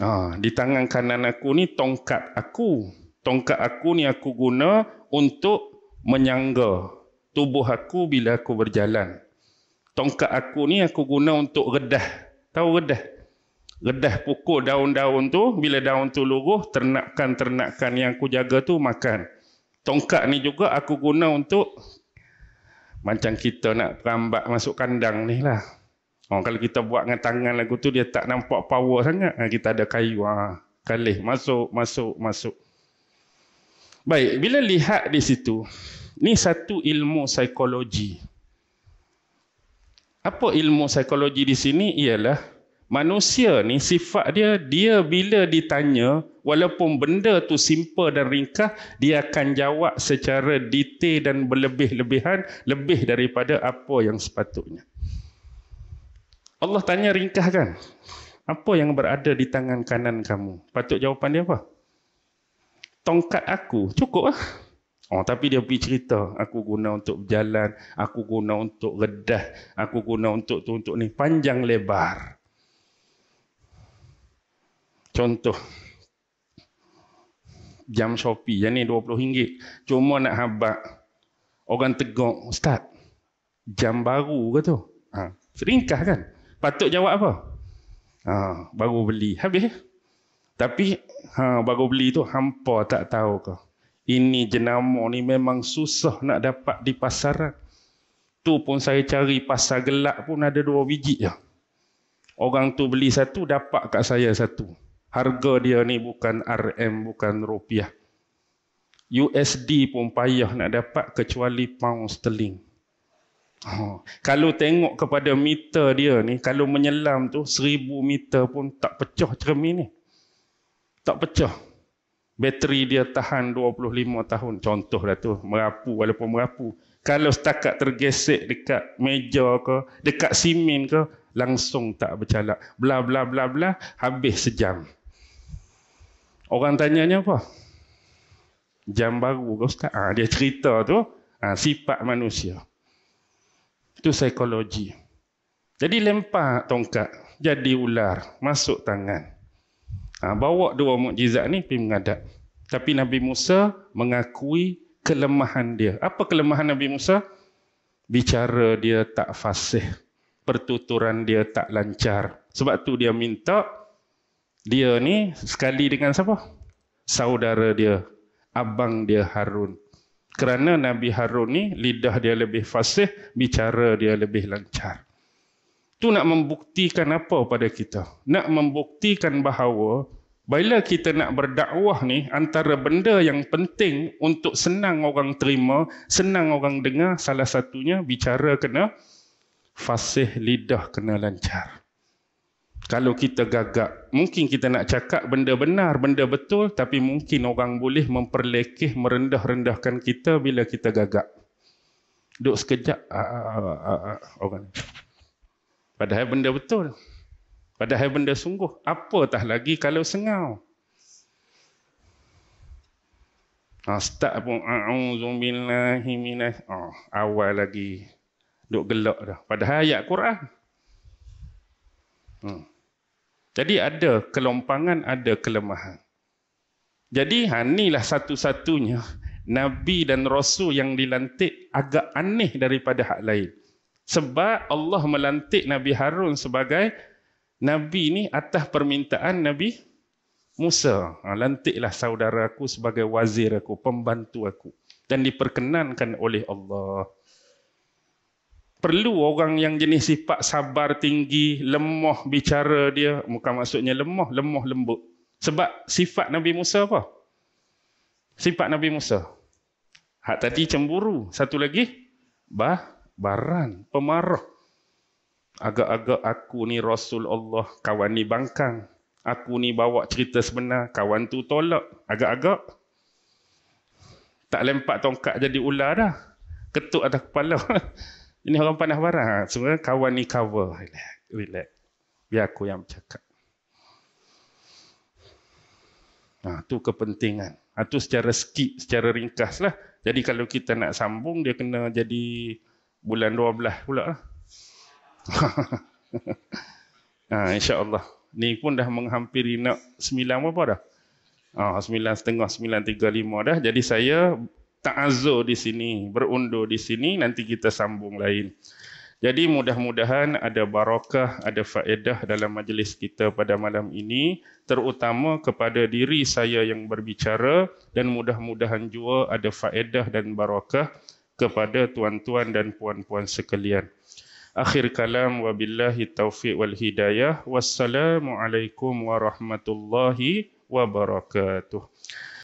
Ah, di tangan kanan aku ni tongkat aku. Tongkat aku ni aku guna untuk menyangga tubuh aku bila aku berjalan. Tongkat aku ni aku guna untuk redah. Tahu redah? Redah pukul daun-daun tu. Bila daun tu luruh, ternakan-ternakan yang aku jaga tu makan. Tongkat ni juga aku guna untuk macam kita nak perambat masuk kandang ni lah. Oh, kalau kita buat dengan tangan lagu tu, dia tak nampak power sangat. Ha, kita ada kayu. Ha, kalih. Masuk, masuk, masuk. Baik, bila lihat di situ, ni satu ilmu psikologi. Apa ilmu psikologi di sini? Ialah manusia ni sifat dia, dia bila ditanya, walaupun benda tu simple dan ringkas, dia akan jawab secara detail dan berlebih-lebihan, lebih daripada apa yang sepatutnya. Allah tanya ringkas kan? Apa yang berada di tangan kanan kamu? Patut jawapan dia apa? Tongkat aku. Cukup lah. Oh, tapi dia pergi cerita. Aku guna untuk berjalan. Aku guna untuk redah. Aku guna untuk tu, untuk ni. Panjang lebar. Contoh. Jam Shopee. Yang ni dua puluh ringgit. Cuma nak habak. Orang tegok. Ustaz, jam baru ke tu? Ha, ringkas kan? Patut jawab apa? Ha, baru beli. Habis. Tapi ha, baru beli tu hampa tak tahu ke. Ini jenama ni memang susah nak dapat di pasaran. Tu pun saya cari pasar gelap pun ada dua biji je. Orang tu beli satu, dapat kat saya satu. Harga dia ni bukan R M, bukan rupiah. U S D pun payah nak dapat kecuali pound sterling. Oh, kalau tengok kepada meter dia ni, kalau menyelam tu seribu meter pun tak pecah cermin ni. Tak pecah. Bateri dia tahan dua puluh lima tahun. Contoh lah tu, merapu walaupun merapu. Kalau setakat tergesek dekat meja ke, dekat simen ke, langsung tak bercalak. Bla bla bla bla, habis sejam. Orang tanyanya apa? Jam baru ke ustaz? Ha, dia cerita tu, ha, sifat manusia. Itu psikologi. Jadi lempar tongkat, jadi ular, masuk tangan. Ha, bawa dua mukjizat ni pergi mengadap. Tapi Nabi Musa mengakui kelemahan dia. Apa kelemahan Nabi Musa? Bicara dia tak fasih. Pertuturan dia tak lancar. Sebab tu dia minta, dia ni sekali dengan siapa? Saudara dia, abang dia Harun. Kerana Nabi Harun ni, lidah dia lebih fasih, bicara dia lebih lancar. Tu nak membuktikan apa pada kita? Nak membuktikan bahawa, bila kita nak berdakwah ni, antara benda yang penting untuk senang orang terima, senang orang dengar, salah satunya bicara kena fasih, lidah kena lancar. Kalau kita gagap, mungkin kita nak cakap benda benar, benda betul, tapi mungkin orang boleh memperlekeh, merendah-rendahkan kita bila kita gagap. Duduk sekejap, orang. Padahal benda betul. Padahal benda sungguh. Apatah lagi kalau sengau. Start pun, a'udzubillahi minasy syaitanir rajim. Awal lagi. Duduk gelak dah. Padahal ayat Quran. Hmm. Jadi ada kelompangan, ada kelemahan. Jadi inilah satu-satunya Nabi dan Rasul yang dilantik agak aneh daripada hak lain. Sebab Allah melantik Nabi Harun sebagai Nabi ni atas permintaan Nabi Musa. Ha, lantiklah saudara aku sebagai wazir aku, pembantu aku. Dan diperkenankan oleh Allah. Perlu orang yang jenis sifat sabar tinggi, lemah bicara dia. Bukan maksudnya lemah, lemah lembut. Sebab sifat Nabi Musa apa? Sifat Nabi Musa. Hak tadi cemburu. Satu lagi, bah, baran, pemarah. Agak-agak aku ni Rasul Allah, kawan ni bangkang. Aku ni bawa cerita sebenar, kawan tu tolak. Agak-agak. Tak lempak tongkat jadi ular dah. Ketuk atas kepala. Ini orang panah barang. Sebenarnya kawan ni cover. Relax. Relax. Biar aku yang bercakap. Nah, tu kepentingan. Itu secara skip, secara ringkas lah. Jadi kalau kita nak sambung, dia kena jadi bulan dua belas pula lah. Nah, InsyaAllah. Ni pun dah menghampiri nak sembilan berapa dah? Ah, sembilan setengah, sembilan tiga lima dah. Jadi saya ta'azur di sini, berundur di sini, nanti kita sambung lain. Jadi mudah-mudahan ada barakah, ada faedah dalam majlis kita pada malam ini, terutama kepada diri saya yang berbicara, dan mudah-mudahan juga ada faedah dan barakah kepada tuan-tuan dan puan-puan sekalian. Akhir kalam, wabillahi taufiq wal hidayah, wassalamualaikum warahmatullahi wabarakatuh.